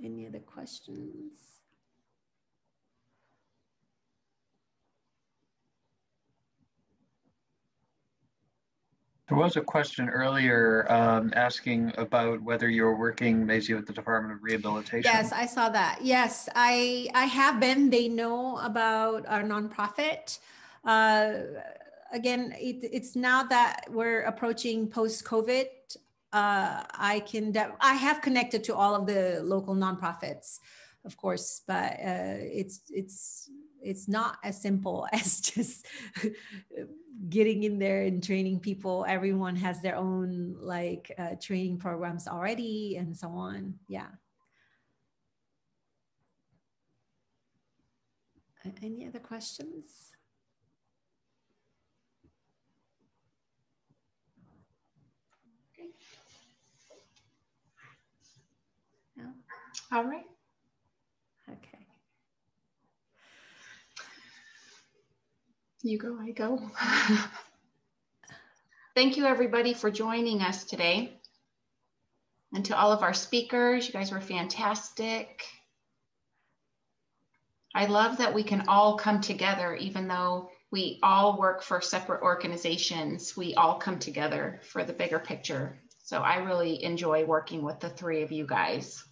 Any other questions? There was a question earlier um, asking about whether you're working, Maisie, with the Department of Rehabilitation. Yes, I saw that. Yes, I, I have been. They know about our nonprofit. Uh, again, it, it's now that we're approaching post-COVID, uh, I can, I have connected to all of the local nonprofits, of course, but uh, it's, it's, it's not as simple as just getting in there and training people. Everyone has their own like uh, training programs already and so on. Yeah. Any other questions? Okay. No? All right. Okay. You go, I go. Thank you everybody for joining us today. And to all of our speakers, you guys were fantastic. I love that we can all come together, even though we all work for separate organizations, we all come together for the bigger picture. So I really enjoy working with the three of you guys.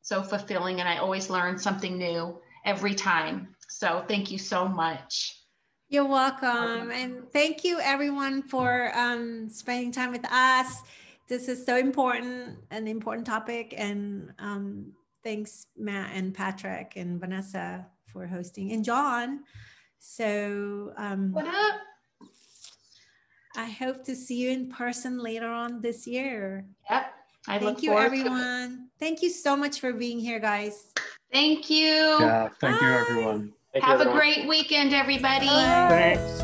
So fulfilling, and I always learn something new every time. So thank you so much. You're welcome. And thank you everyone for um, spending time with us. This is so important, an important topic. And um, thanks Matt and Patrick and Vanessa for hosting, and John. So um, what up? I hope to see you in person later on this year. Yep. I Thank you everyone. Thank you so much for being here, guys. Thank you. Yeah, thank Bye. you everyone. Thank Have you, a great weekend, everybody. Bye. Thanks.